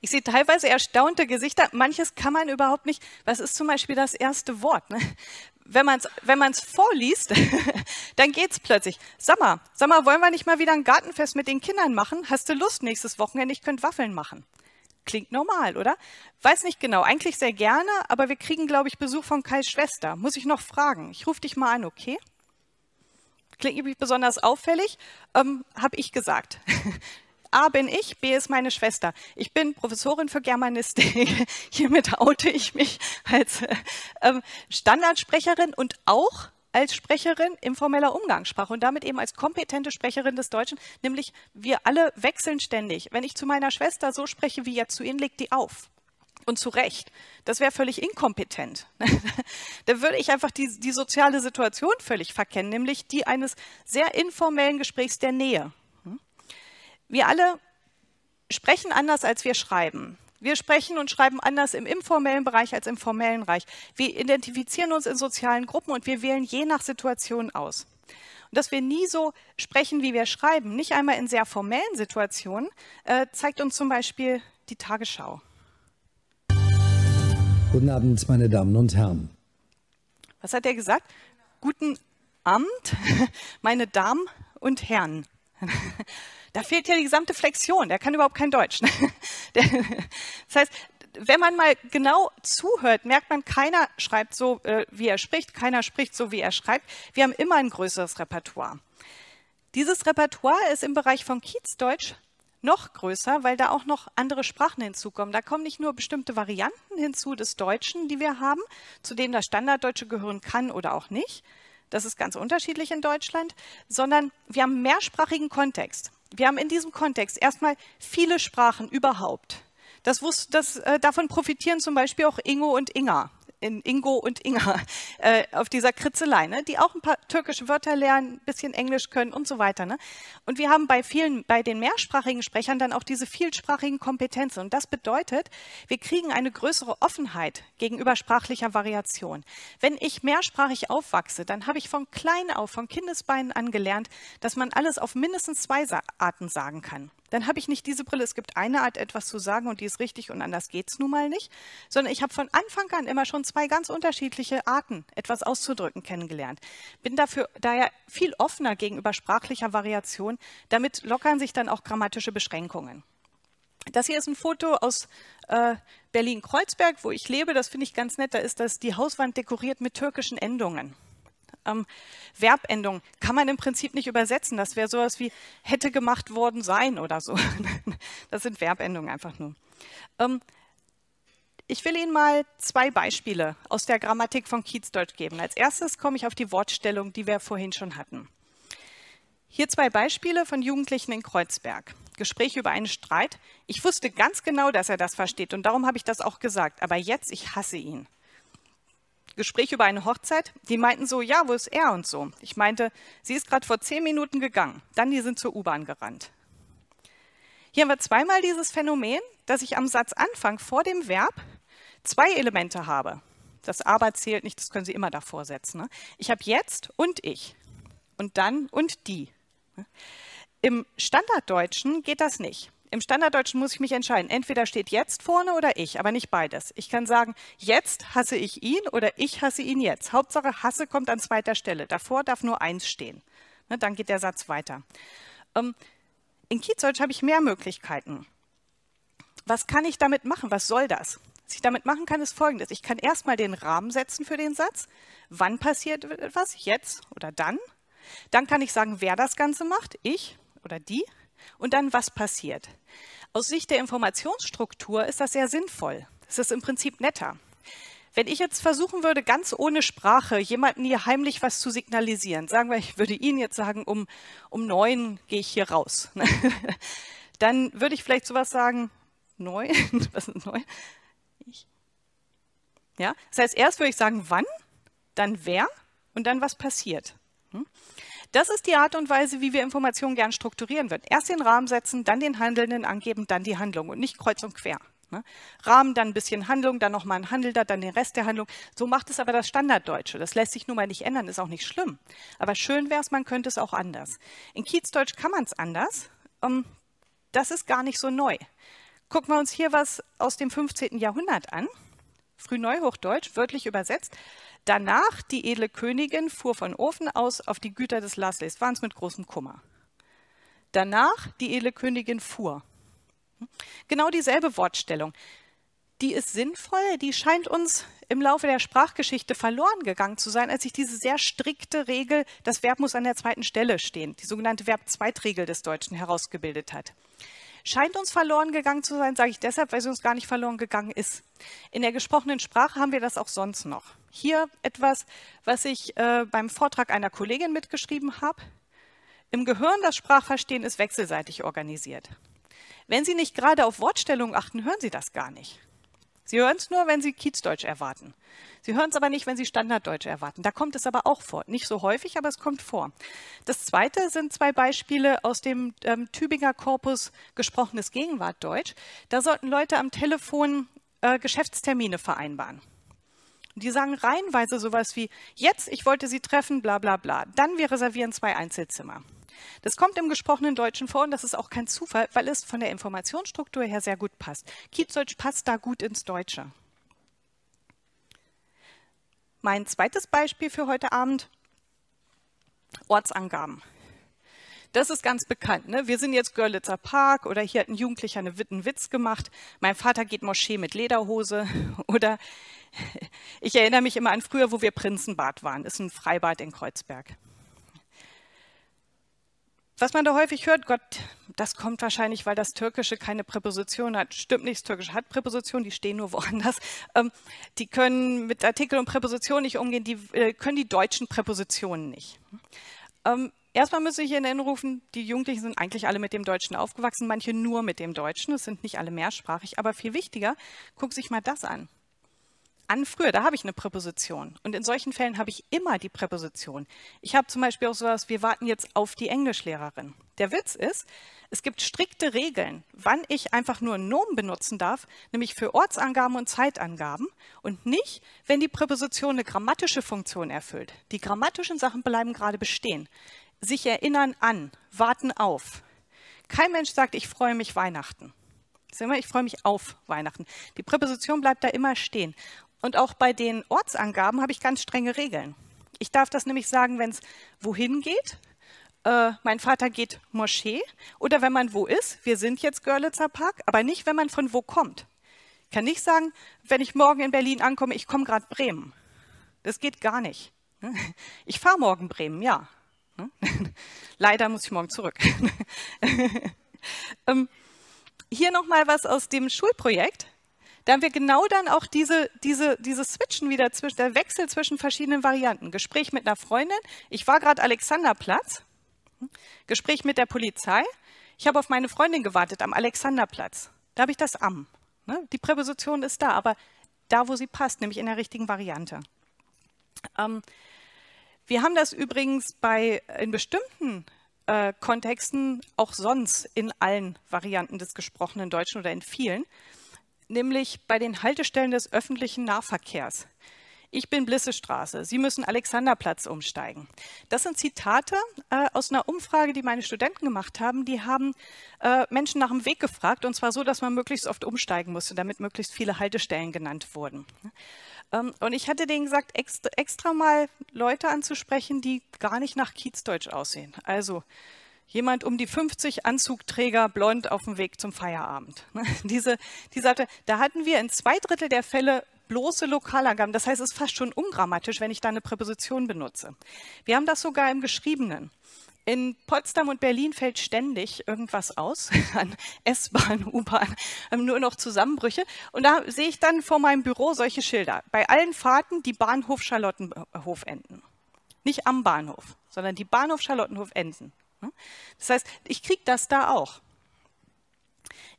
Ich sehe teilweise erstaunte Gesichter, manches kann man überhaupt nicht. Was ist zum Beispiel das erste Wort, ne? Wenn man es vorliest, dann geht es plötzlich. Sag mal, wollen wir nicht mal wieder ein Gartenfest mit den Kindern machen? Hast du Lust nächstes Wochenende? Ich könnte Waffeln machen. Klingt normal, oder? Weiß nicht genau, eigentlich sehr gerne, aber wir kriegen, glaube ich, Besuch von Kais Schwester. Muss ich noch fragen? Ich rufe dich mal an, okay? Klingt irgendwie besonders auffällig, habe ich gesagt. A bin ich, B ist meine Schwester. Ich bin Professorin für Germanistik. Hiermit oute ich mich als Standardsprecherin und auch als Sprecherin informeller Umgangssprache und damit eben als kompetente Sprecherin des Deutschen. Nämlich wir alle wechseln ständig. Wenn ich zu meiner Schwester so spreche wie jetzt zu Ihnen, legt die auf. Und zu Recht. Das wäre völlig inkompetent. Da würde ich einfach die soziale Situation völlig verkennen, nämlich die eines sehr informellen Gesprächs der Nähe. Wir alle sprechen anders, als wir schreiben. Wir sprechen und schreiben anders im informellen Bereich als im formellen Bereich. Wir identifizieren uns in sozialen Gruppen und wir wählen je nach Situation aus. Und dass wir nie so sprechen, wie wir schreiben, nicht einmal in sehr formellen Situationen, zeigt uns zum Beispiel die Tagesschau. Guten Abend, meine Damen und Herren. Was hat er gesagt? Guten Abend, meine Damen und Herren. Da fehlt ja die gesamte Flexion, der kann überhaupt kein Deutsch. Das heißt, wenn man mal genau zuhört, merkt man, keiner schreibt so, wie er spricht, keiner spricht so, wie er schreibt. Wir haben immer ein größeres Repertoire. Dieses Repertoire ist im Bereich von Kiezdeutsch noch größer, weil da auch noch andere Sprachen hinzukommen. Da kommen nicht nur bestimmte Varianten hinzu des Deutschen, die wir haben, zu denen das Standarddeutsche gehören kann oder auch nicht. Das ist ganz unterschiedlich in Deutschland, sondern wir haben einen mehrsprachigen Kontext. Wir haben in diesem Kontext erstmal viele Sprachen überhaupt. Davon profitieren zum Beispiel auch Ingo und Inga auf dieser Kritzelei, ne? Die auch ein paar türkische Wörter lernen, ein bisschen Englisch können und so weiter. Ne? Und wir haben bei den mehrsprachigen Sprechern dann auch diese vielsprachigen Kompetenzen. Und das bedeutet, wir kriegen eine größere Offenheit gegenüber sprachlicher Variation. Wenn ich mehrsprachig aufwachse, dann habe ich von klein auf, von Kindesbeinen an gelernt, dass man alles auf mindestens zwei Arten sagen kann. Dann habe ich nicht diese Brille, es gibt eine Art, etwas zu sagen und die ist richtig und anders geht es nun mal nicht, sondern ich habe von Anfang an immer schon zwei ganz unterschiedliche Arten, etwas auszudrücken, kennengelernt. Bin daher viel offener gegenüber sprachlicher Variation, damit lockern sich dann auch grammatische Beschränkungen. Das hier ist ein Foto aus Berlin-Kreuzberg, wo ich lebe. Das finde ich ganz nett. Da ist das die Hauswand dekoriert mit türkischen Endungen. Verbendung kann man im Prinzip nicht übersetzen. Das wäre sowas wie hätte gemacht worden sein oder so. Das sind Verbendungen einfach nur. Ich will Ihnen mal zwei Beispiele aus der Grammatik von Kiezdeutsch geben. Als erstes komme ich auf die Wortstellung, die wir vorhin schon hatten. Hier zwei Beispiele von Jugendlichen in Kreuzberg. Gespräch über einen Streit. Ich wusste ganz genau, dass er das versteht und darum habe ich das auch gesagt. Aber jetzt, ich hasse ihn. Gespräch über eine Hochzeit. Die meinten so, ja, wo ist er und so. Ich meinte, sie ist gerade vor 10 Minuten gegangen. Dann die sind zur U-Bahn gerannt. Hier haben wir zweimal dieses Phänomen, dass ich am Satzanfang vor dem Verb zwei Elemente habe. Das aber zählt nicht, das können Sie immer davor setzen. Ne? Ich habe jetzt und ich und dann und die. Im Standarddeutschen geht das nicht. Im Standarddeutschen muss ich mich entscheiden. Entweder steht jetzt vorne oder ich, aber nicht beides. Ich kann sagen, jetzt hasse ich ihn oder ich hasse ihn jetzt. Hauptsache, hasse kommt an zweiter Stelle. Davor darf nur eins stehen. Ne? Dann geht der Satz weiter. In Kiezdeutsch habe ich mehr Möglichkeiten. Was kann ich damit machen? Was soll das? Was ich damit machen kann, ist Folgendes. Ich kann erstmal den Rahmen setzen für den Satz. Wann passiert etwas? Jetzt oder dann? Dann kann ich sagen, wer das Ganze macht, ich oder die, und dann was passiert. Aus Sicht der Informationsstruktur ist das sehr sinnvoll. Das ist im Prinzip netter. Wenn ich jetzt versuchen würde, ganz ohne Sprache jemandem hier heimlich was zu signalisieren, sagen wir, ich würde Ihnen jetzt sagen, um 9 gehe ich hier raus, dann würde ich vielleicht sowas sagen, 9, was ist 9? Ja? Das heißt, erst würde ich sagen, wann, dann wer und dann was passiert. Das ist die Art und Weise, wie wir Informationen gern strukturieren würden. Erst den Rahmen setzen, dann den Handelnden angeben, dann die Handlung und nicht kreuz und quer. Rahmen, dann ein bisschen Handlung, dann nochmal ein Handelnder, dann den Rest der Handlung. So macht es aber das Standarddeutsche. Das lässt sich nun mal nicht ändern, ist auch nicht schlimm. Aber schön wäre es, man könnte es auch anders. In Kiezdeutsch kann man es anders. Das ist gar nicht so neu. Gucken wir uns hier was aus dem 15. Jahrhundert an. Frühneuhochdeutsch, wörtlich übersetzt. Danach, die edle Königin fuhr von Ofen aus auf die Güter des Lasleys, waren es mit großem Kummer. Danach, die edle Königin fuhr. Genau dieselbe Wortstellung. Die ist sinnvoll, die scheint uns im Laufe der Sprachgeschichte verloren gegangen zu sein, als sich diese sehr strikte Regel, das Verb muss an der zweiten Stelle stehen, die sogenannte Verb-Zweitregel des Deutschen herausgebildet hat. Scheint uns verloren gegangen zu sein, sage ich deshalb, weil sie uns gar nicht verloren gegangen ist. In der gesprochenen Sprache haben wir das auch sonst noch. Hier etwas, was ich beim Vortrag einer Kollegin mitgeschrieben habe. Im Gehirn das Sprachverstehen ist wechselseitig organisiert. Wenn Sie nicht gerade auf Wortstellungen achten, hören Sie das gar nicht. Sie hören es nur, wenn Sie Kiezdeutsch erwarten. Sie hören es aber nicht, wenn Sie Standarddeutsch erwarten. Da kommt es aber auch vor. Nicht so häufig, aber es kommt vor. Das zweite sind zwei Beispiele aus dem Tübinger Korpus gesprochenes Gegenwartdeutsch. Da sollten Leute am Telefon Geschäftstermine vereinbaren. Und die sagen reihenweise sowas wie, jetzt, ich wollte Sie treffen, bla bla bla. Dann, wir reservieren 2 Einzelzimmer. Das kommt im gesprochenen Deutschen vor und das ist auch kein Zufall, weil es von der Informationsstruktur her sehr gut passt. Kiezdeutsch passt da gut ins Deutsche. Mein zweites Beispiel für heute Abend, Ortsangaben. Das ist ganz bekannt. Ne? Wir sind jetzt Görlitzer Park oder hier hat ein Jugendlicher einen Witz gemacht. Mein Vater geht Moschee mit Lederhose oder ich erinnere mich immer an früher, wo wir Prinzenbad waren. Das ist ein Freibad in Kreuzberg. Was man da häufig hört, Gott, das kommt wahrscheinlich, weil das Türkische keine Präposition hat. Stimmt nicht, das Türkische hat Präpositionen, die stehen nur woanders. Die können mit Artikel und Präpositionen nicht umgehen, die können die deutschen Präpositionen nicht. Erstmal müssen wir hier in Erinnerung rufen, die Jugendlichen sind eigentlich alle mit dem Deutschen aufgewachsen, manche nur mit dem Deutschen, es sind nicht alle mehrsprachig, aber viel wichtiger, guck sich mal das an. An früher, da habe ich eine Präposition. Und in solchen Fällen habe ich immer die Präposition. Ich habe zum Beispiel auch sowas, wir warten jetzt auf die Englischlehrerin. Der Witz ist, es gibt strikte Regeln, wann ich einfach nur Nomen benutzen darf, nämlich für Ortsangaben und Zeitangaben und nicht, wenn die Präposition eine grammatische Funktion erfüllt. Die grammatischen Sachen bleiben gerade bestehen. Sich erinnern an, warten auf. Kein Mensch sagt, ich freue mich Weihnachten. Ich freue mich auf Weihnachten. Die Präposition bleibt da immer stehen. Und auch bei den Ortsangaben habe ich ganz strenge Regeln. Ich darf das nämlich sagen, wenn es wohin geht, mein Vater geht Moschee oder wenn man wo ist, wir sind jetzt Görlitzer Park, aber nicht, wenn man von wo kommt. Ich kann nicht sagen, wenn ich morgen in Berlin ankomme, ich komme gerade Bremen. Das geht gar nicht. Ich fahre morgen Bremen, ja. Leider muss ich morgen zurück. Hier nochmal was aus dem Schulprojekt. Da haben wir genau dann auch dieses Switchen wieder, der Wechsel zwischen verschiedenen Varianten. Gespräch mit einer Freundin, ich war gerade Alexanderplatz, Gespräch mit der Polizei, ich habe auf meine Freundin gewartet am Alexanderplatz. Da habe ich das am. Ne? Die Präposition ist da, aber da, wo sie passt, nämlich in der richtigen Variante. Wir haben das übrigens in bestimmten Kontexten auch sonst in allen Varianten des gesprochenen Deutschen oder in vielen, nämlich bei den Haltestellen des öffentlichen Nahverkehrs. Ich bin Blissestraße, Sie müssen Alexanderplatz umsteigen. Das sind Zitate aus einer Umfrage, die meine Studenten gemacht haben. Die haben Menschen nach dem Weg gefragt, und zwar so, dass man möglichst oft umsteigen musste, damit möglichst viele Haltestellen genannt wurden. Und ich hatte denen gesagt, extra mal Leute anzusprechen, die gar nicht nach Kiezdeutsch aussehen. Also jemand um die 50, Anzugträger, blond auf dem Weg zum Feierabend. Da hatten wir in 2 Drittel der Fälle bloße Lokalangaben, das heißt, es ist fast schon ungrammatisch, wenn ich da eine Präposition benutze. Wir haben das sogar im Geschriebenen. In Potsdam und Berlin fällt ständig irgendwas aus, an S-Bahn, U-Bahn, nur noch Zusammenbrüche. Und da sehe ich dann vor meinem Büro solche Schilder. Bei allen Fahrten die Bahnhof-Charlottenhof enden. Nicht am Bahnhof, sondern die Bahnhof-Charlottenhof enden. Das heißt, ich kriege das da auch.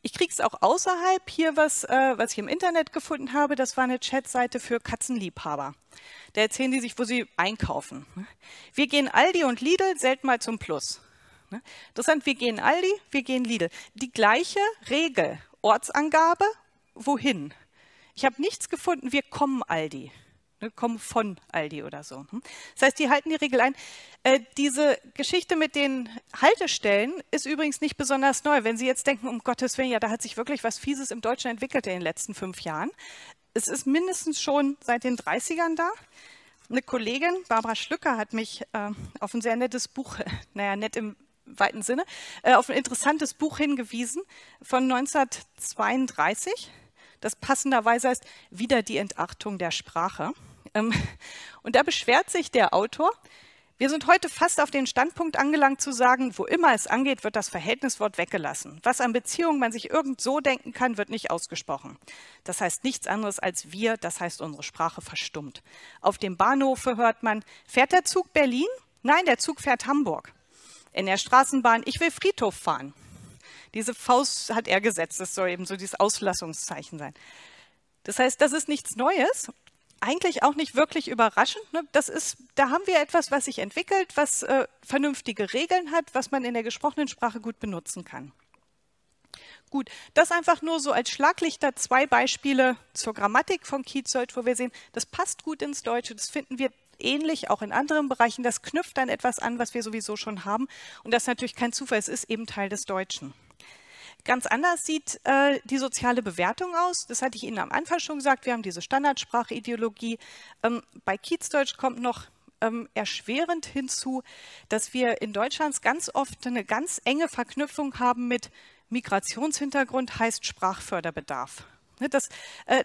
Ich kriege es auch außerhalb, hier was ich im Internet gefunden habe, das war eine Chatseite für Katzenliebhaber. Da erzählen die sich, wo sie einkaufen. Wir gehen Aldi und Lidl, selten mal zum Plus. Interessant, wir gehen Aldi, wir gehen Lidl. Die gleiche Regel, Ortsangabe, wohin? Ich habe nichts gefunden, wir kommen Aldi. Kommen von Aldi oder so. Das heißt, die halten die Regel ein. Diese Geschichte mit den Haltestellen ist übrigens nicht besonders neu. Wenn Sie jetzt denken, um Gottes Willen, ja, da hat sich wirklich was Fieses im Deutschen entwickelt in den letzten 5 Jahren. Es ist mindestens schon seit den 30ern da. Eine Kollegin, Barbara Schlücker, hat mich auf ein sehr nettes Buch, naja, nett im weiten Sinne, auf ein interessantes Buch hingewiesen von 1932. Das passenderweise heißt, wieder die Entartung der Sprache. Und da beschwert sich der Autor, wir sind heute fast auf den Standpunkt angelangt zu sagen, wo immer es angeht, wird das Verhältniswort weggelassen. Was an Beziehungen man sich irgend so denken kann, wird nicht ausgesprochen. Das heißt nichts anderes als wir, das heißt unsere Sprache verstummt. Auf dem Bahnhof hört man, fährt der Zug Berlin? Nein, der Zug fährt Hamburg. In der Straßenbahn, ich will Friedhof fahren. Diese Faust hat er gesetzt, das soll eben so dieses Auslassungszeichen sein. Das heißt, das ist nichts Neues, eigentlich auch nicht wirklich überraschend. Ne? Da haben wir etwas, was sich entwickelt, was vernünftige Regeln hat, was man in der gesprochenen Sprache gut benutzen kann. Gut, das einfach nur so als Schlaglichter 2 Beispiele zur Grammatik von Kiezdeutsch, wo wir sehen, das passt gut ins Deutsche, das finden wir ähnlich auch in anderen Bereichen. Das knüpft dann etwas an, was wir sowieso schon haben. Und das ist natürlich kein Zufall, es ist eben Teil des Deutschen. Ganz anders sieht die soziale Bewertung aus. Das hatte ich Ihnen am Anfang schon gesagt. Wir haben diese Standardsprachideologie. Bei Kiezdeutsch kommt noch erschwerend hinzu, dass wir in Deutschland ganz oft eine ganz enge Verknüpfung haben mit Migrationshintergrund heißt Sprachförderbedarf.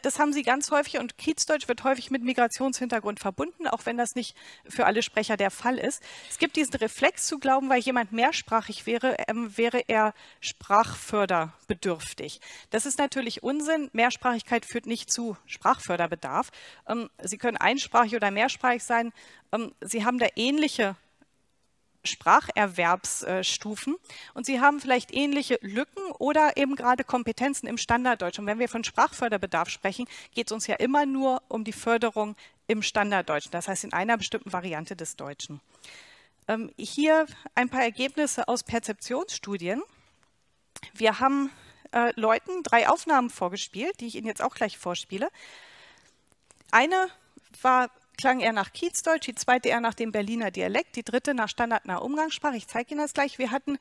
Das haben Sie ganz häufig und Kiezdeutsch wird häufig mit Migrationshintergrund verbunden, auch wenn das nicht für alle Sprecher der Fall ist. Es gibt diesen Reflex zu glauben, weil jemand mehrsprachig wäre, wäre er sprachförderbedürftig. Das ist natürlich Unsinn. Mehrsprachigkeit führt nicht zu Sprachförderbedarf. Sie können einsprachig oder mehrsprachig sein. Sie haben da ähnliche Spracherwerbsstufen und sie haben vielleicht ähnliche Lücken oder eben gerade Kompetenzen im Standarddeutsch. Und wenn wir von Sprachförderbedarf sprechen, geht es uns ja immer nur um die Förderung im Standarddeutschen, das heißt in einer bestimmten Variante des Deutschen. Hier ein paar Ergebnisse aus Perzeptionsstudien. Wir haben Leuten 3 Aufnahmen vorgespielt, die ich Ihnen jetzt auch gleich vorspiele. Eine klang eher nach Kiezdeutsch, die zweite eher nach dem Berliner Dialekt, die dritte nach standardnaher Umgangssprache. Ich zeige Ihnen das gleich. Wir hatten,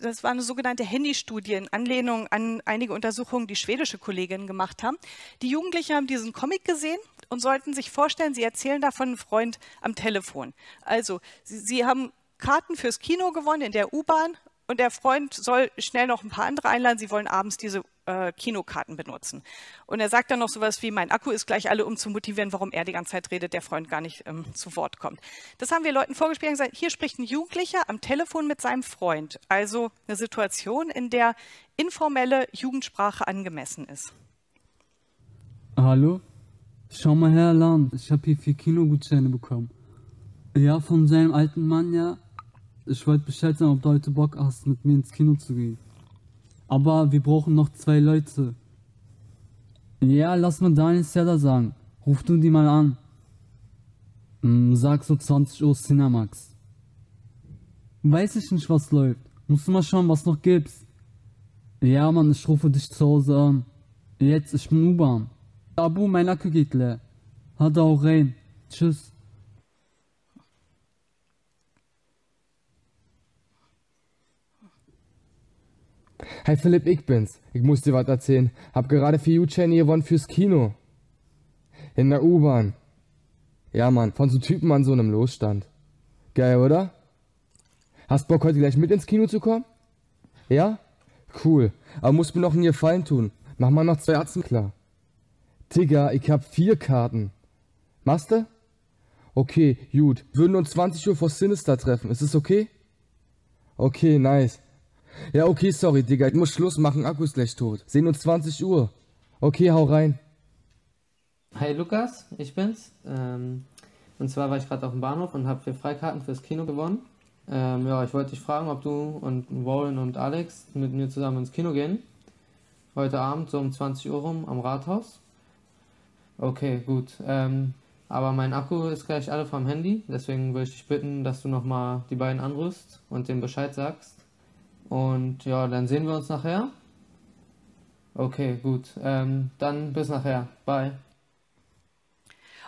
das war eine sogenannte Handy-Studie in Anlehnung an einige Untersuchungen, die schwedische Kolleginnen gemacht haben. Die Jugendlichen haben diesen Comic gesehen und sollten sich vorstellen, sie erzählen davon einem Freund am Telefon. Also, sie haben Karten fürs Kino gewonnen in der U-Bahn und der Freund soll schnell noch ein paar andere einladen, sie wollen abends diese Kinokarten benutzen. Und er sagt dann noch sowas wie, mein Akku ist gleich alle, um zu motivieren, warum er die ganze Zeit redet, der Freund gar nicht zu Wort kommt. Das haben wir Leuten vorgespielt und gesagt, hier spricht ein Jugendlicher am Telefon mit seinem Freund. Also eine Situation, in der informelle Jugendsprache angemessen ist. Hallo? Schau mal her, Alarm. Ich habe hier 4 Kinogutscheine bekommen. Ja, von seinem alten Mann, ja. Ich wollte Bescheid sagen, ob du heute Bock hast, mit mir ins Kino zu gehen. Aber wir brauchen noch 2 Leute. Ja, lass mal Daniel Seller sagen. Ruf du die mal an. Sag so 20 Uhr Cinemax. Weiß ich nicht, was läuft. Musst du mal schauen, was noch gibt's. Ja, Mann, ich rufe dich zu Hause an. Jetzt, ich bin U-Bahn. Abu, mein Akku geht leer. Hat auch rein. Tschüss. Hi Philipp, ich bin's. Ich muss dir was erzählen. Hab gerade 4 U-Chain gewonnen fürs Kino. In der U-Bahn. Ja, Mann, von so Typen an so einem Losstand. Geil, oder? Hast Bock, heute gleich mit ins Kino zu kommen? Ja? Cool. Aber musst mir noch einen Gefallen tun. Mach mal noch 2 Atzen klar. Digga, ich hab 4 Karten. Machst du? Okay, gut. Würden uns 20 Uhr vor Sinister treffen. Ist es okay? Okay, nice. Ja, okay, sorry, Digga, ich muss Schluss machen, Akku ist gleich tot. Sehen uns 20 Uhr. Okay, hau rein. Hi Lukas, ich bin's. Und zwar war ich gerade auf dem Bahnhof und habe 4 Freikarten fürs Kino gewonnen. Ja, ich wollte dich fragen, ob du und Warren und Alex mit mir zusammen ins Kino gehen. Heute Abend, so um 20 Uhr rum, am Rathaus. Okay, gut. Aber mein Akku ist gleich alle vom Handy, deswegen würde ich dich bitten, dass du nochmal die beiden anrufst und denen Bescheid sagst. Und ja, dann sehen wir uns nachher. Okay, gut. Dann bis nachher. Bye.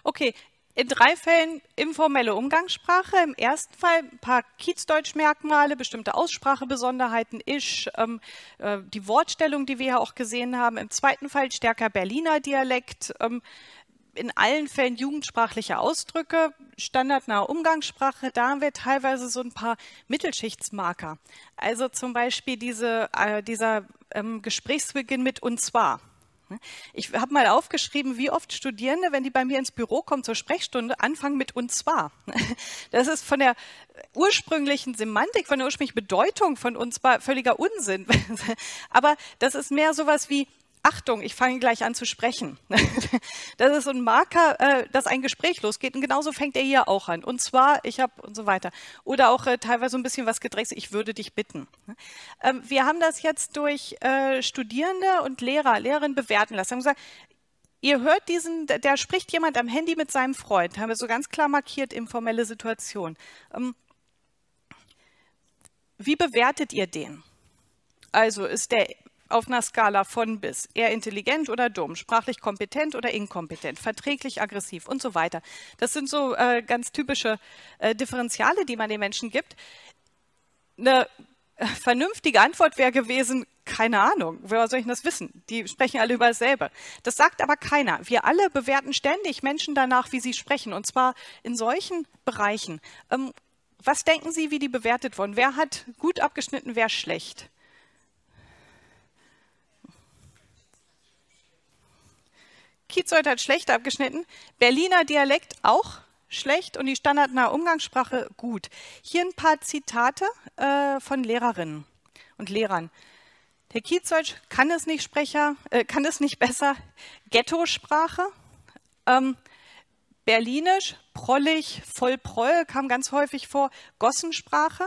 Okay, in 3 Fällen informelle Umgangssprache. Im ersten Fall ein paar Kiezdeutsch-Merkmale, bestimmte Aussprachebesonderheiten, die Wortstellung, die wir ja auch gesehen haben. Im zweiten Fall stärker Berliner Dialekt. In allen Fällen jugendsprachliche Ausdrücke, standardnahe Umgangssprache, da haben wir teilweise so ein paar Mittelschichtsmarker. Also zum Beispiel dieser Gesprächsbeginn mit und zwar. Ich habe mal aufgeschrieben, wie oft Studierende, wenn die bei mir ins Büro kommen zur Sprechstunde, anfangen mit und zwar. Das ist von der ursprünglichen Semantik, von der ursprünglichen Bedeutung von und zwar völliger Unsinn. Aber das ist mehr sowas wie, Achtung, ich fange gleich an zu sprechen. Das ist so ein Marker, dass ein Gespräch losgeht und genauso fängt er hier auch an. Und zwar, ich habe und so weiter. Oder auch teilweise ein bisschen was gedreht, ich würde dich bitten. Wir haben das jetzt durch Studierende und Lehrer, Lehrerinnen bewerten lassen. Wir haben gesagt, ihr hört diesen, da spricht jemand am Handy mit seinem Freund. Haben wir so ganz klar markiert, informelle Situation. Wie bewertet ihr den? Also ist der auf einer Skala von bis, eher intelligent oder dumm, sprachlich kompetent oder inkompetent, verträglich, aggressiv und so weiter. Das sind so ganz typische Differenziale, die man den Menschen gibt. Eine vernünftige Antwort wäre gewesen, keine Ahnung, woher soll ich das wissen? Die sprechen alle über dasselbe. Das sagt aber keiner. Wir alle bewerten ständig Menschen danach, wie sie sprechen, und zwar in solchen Bereichen. Was denken Sie, wie die bewertet wurden? Wer hat gut abgeschnitten, wer schlecht? Kiezdeutsch hat schlecht abgeschnitten, Berliner Dialekt auch schlecht und die standardnahe Umgangssprache gut. Hier ein paar Zitate von Lehrerinnen und Lehrern. Der Kiezdeutsch kann es nicht besser, Ghetto-Sprache, Berlinisch, Prollig, Vollproll kam ganz häufig vor, Gossensprache.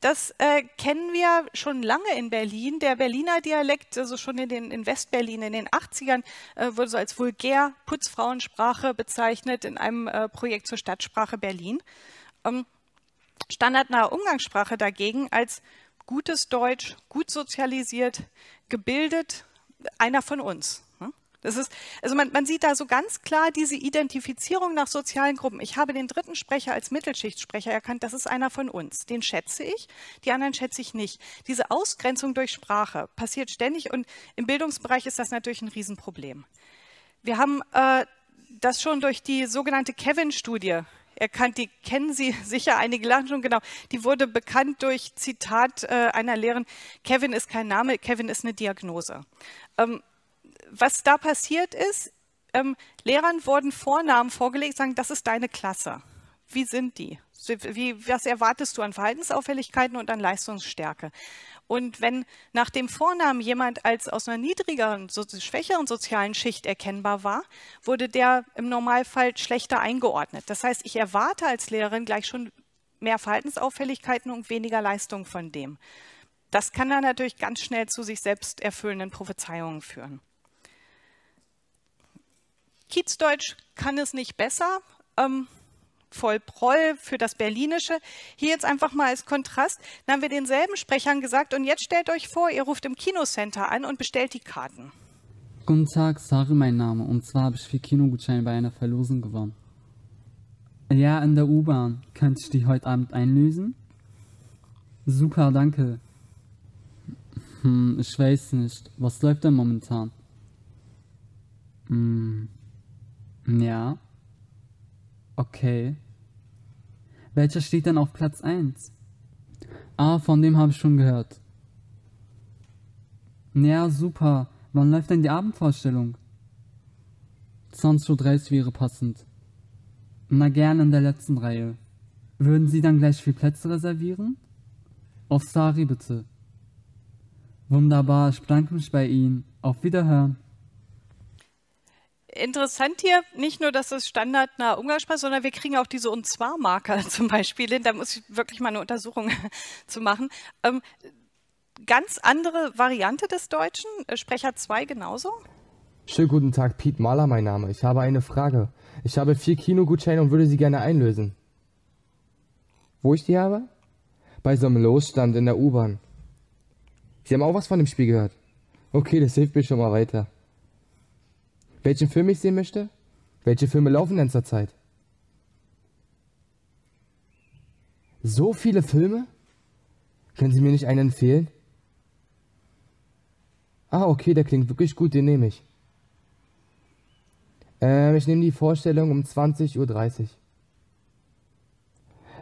Das kennen wir schon lange in Berlin. Der Berliner Dialekt, also schon in Westberlin in den 80ern, wurde so als vulgär Putzfrauensprache bezeichnet in einem Projekt zur Stadtsprache Berlin. Standardnahe Umgangssprache dagegen als gutes Deutsch, gut sozialisiert, gebildet, einer von uns. Das ist, also man sieht da so ganz klar diese Identifizierung nach sozialen Gruppen. Ich habe den dritten Sprecher als Mittelschichtssprecher erkannt, das ist einer von uns. Den schätze ich, die anderen schätze ich nicht. Diese Ausgrenzung durch Sprache passiert ständig und im Bildungsbereich ist das natürlich ein Riesenproblem. Wir haben das schon durch die sogenannte Kevin-Studie kennen Sie sicher, einige lachen schon, genau. Die wurde bekannt durch Zitat einer Lehrerin, Kevin ist kein Name, Kevin ist eine Diagnose. Was da passiert ist, Lehrern wurden Vornamen vorgelegt, sagen, das ist deine Klasse. Wie sind die? Was erwartest du an Verhaltensauffälligkeiten und an Leistungsstärke? Und wenn nach dem Vornamen jemand als aus einer niedrigeren, schwächeren sozialen Schicht erkennbar war, wurde der im Normalfall schlechter eingeordnet. Das heißt, ich erwarte als Lehrerin gleich schon mehr Verhaltensauffälligkeiten und weniger Leistung von dem. Das kann dann natürlich ganz schnell zu sich selbst erfüllenden Prophezeiungen führen. Kiezdeutsch kann es nicht besser. Voll Proll für das Berlinische. Hier jetzt einfach mal als Kontrast. Dann haben wir denselben Sprechern gesagt, und jetzt stellt euch vor, ihr ruft im Kinocenter an und bestellt die Karten. Guten Tag, Sarah mein Name. Und zwar habe ich 4 Kinogutscheine bei einer Verlosung gewonnen. Ja, in der U-Bahn. Könnte ich die heute Abend einlösen? Super, danke. Ich weiß nicht. Was läuft denn momentan? Ja. Okay. Welcher steht denn auf Platz 1? Ah, von dem habe ich schon gehört. Ja, super. Wann läuft denn die Abendvorstellung? 20:30 Uhr wäre passend. Na, gerne in der letzten Reihe. Würden Sie dann gleich 4 Plätze reservieren? Auf Sari bitte. Wunderbar, ich bedanke mich bei Ihnen. Auf Wiederhören. Interessant hier, nicht nur, dass es standardnah Umgangssprache, sondern wir kriegen auch diese Und-Zwar-Marker zum Beispiel hin. Da muss ich wirklich mal eine Untersuchung zu machen. Ganz andere Variante des Deutschen, Sprecher 2 genauso. Schönen guten Tag, Piet Mahler, mein Name. Ich habe eine Frage. Ich habe 4 Kinogutscheine und würde sie gerne einlösen. Wo ich die habe? Bei so einem Losstand in der U-Bahn. Sie haben auch was von dem Spiel gehört? Okay, das hilft mir schon mal weiter. Welchen Film ich sehen möchte? Welche Filme laufen denn zurzeit? So viele Filme? Können Sie mir nicht einen empfehlen? Ah, okay, der klingt wirklich gut, den nehme ich. Ich nehme die Vorstellung um 20:30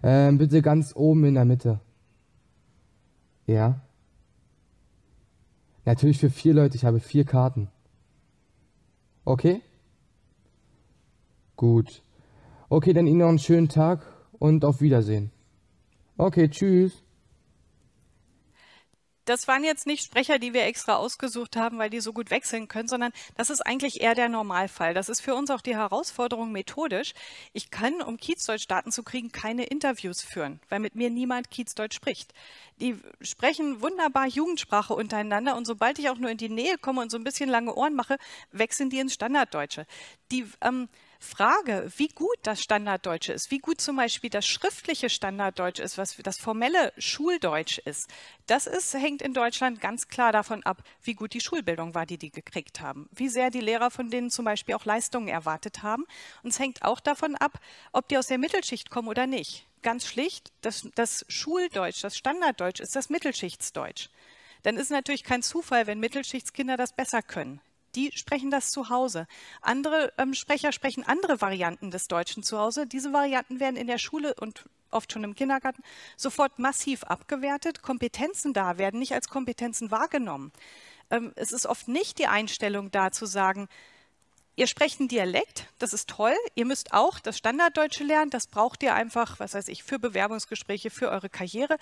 Uhr. Bitte ganz oben in der Mitte. Ja. Natürlich für 4 Leute, ich habe 4 Karten. Okay? Gut. Okay, dann Ihnen noch einen schönen Tag und auf Wiedersehen. Okay, tschüss. Das waren jetzt nicht Sprecher, die wir extra ausgesucht haben, weil die so gut wechseln können, sondern das ist eigentlich eher der Normalfall. Das ist für uns auch die Herausforderung methodisch. Ich kann, um Kiezdeutsch-Daten zu kriegen, keine Interviews führen, weil mit mir niemand Kiezdeutsch spricht. Die sprechen wunderbar Jugendsprache untereinander, und sobald ich auch nur in die Nähe komme und so ein bisschen lange Ohren mache, wechseln die ins Standarddeutsche. Die Frage, wie gut das Standarddeutsche ist, wie gut zum Beispiel das schriftliche Standarddeutsche ist, was das formelle Schuldeutsch ist, das ist, hängt in Deutschland ganz klar davon ab, wie gut die Schulbildung war, die die gekriegt haben, wie sehr die Lehrer von denen zum Beispiel auch Leistungen erwartet haben. Und es hängt auch davon ab, ob die aus der Mittelschicht kommen oder nicht. Ganz schlicht, das Schuldeutsch, das Standarddeutsch ist das Mittelschichtsdeutsch. Dann ist natürlich kein Zufall, wenn Mittelschichtskinder das besser können. Die sprechen das zu Hause. Andere Sprecher sprechen andere Varianten des Deutschen zu Hause. Diese Varianten werden in der Schule und oft schon im Kindergarten sofort massiv abgewertet. Kompetenzen da werden nicht als Kompetenzen wahrgenommen. Es ist oft nicht die Einstellung da zu sagen, ihr sprecht einen Dialekt, das ist toll, ihr müsst auch das Standarddeutsche lernen, das braucht ihr einfach, was weiß ich, für Bewerbungsgespräche, für eure Karriere.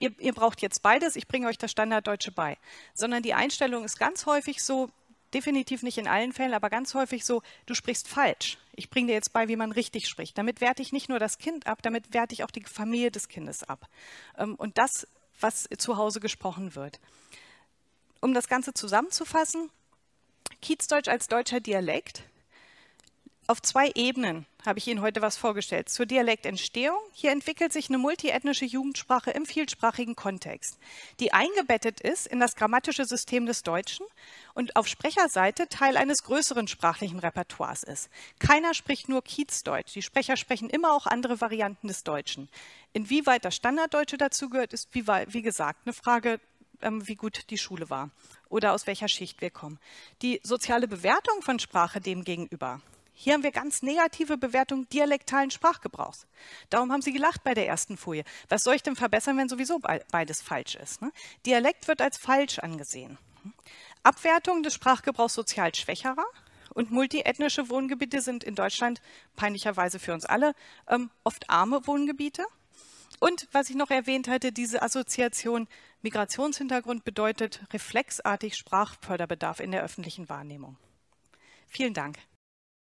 Ihr braucht jetzt beides, ich bringe euch das Standarddeutsche bei. Sondern die Einstellung ist ganz häufig so, definitiv nicht in allen Fällen, aber ganz häufig so, du sprichst falsch. Ich bringe dir jetzt bei, wie man richtig spricht. Damit werte ich nicht nur das Kind ab, damit werte ich auch die Familie des Kindes ab. Und das, was zu Hause gesprochen wird. Um das Ganze zusammenzufassen, Kiezdeutsch als deutscher Dialekt. Auf 2 Ebenen habe ich Ihnen heute was vorgestellt. Zur Dialektentstehung. Hier entwickelt sich eine multiethnische Jugendsprache im vielsprachigen Kontext, die eingebettet ist in das grammatische System des Deutschen und auf Sprecherseite Teil eines größeren sprachlichen Repertoires ist. Keiner spricht nur Kiezdeutsch. Die Sprecher sprechen immer auch andere Varianten des Deutschen. Inwieweit das Standarddeutsche dazugehört, ist wie gesagt eine Frage, wie gut die Schule war oder aus welcher Schicht wir kommen. Die soziale Bewertung von Sprache demgegenüber. Hier haben wir ganz negative Bewertungen dialektalen Sprachgebrauchs. Darum haben Sie gelacht bei der ersten Folie. Was soll ich denn verbessern, wenn sowieso beides falsch ist? Ne? Dialekt wird als falsch angesehen. Abwertung des Sprachgebrauchs sozial Schwächerer und multiethnische Wohngebiete sind in Deutschland, peinlicherweise für uns alle, oft arme Wohngebiete. Und was ich noch erwähnt hatte, diese Assoziation Migrationshintergrund bedeutet reflexartig Sprachförderbedarf in der öffentlichen Wahrnehmung. Vielen Dank.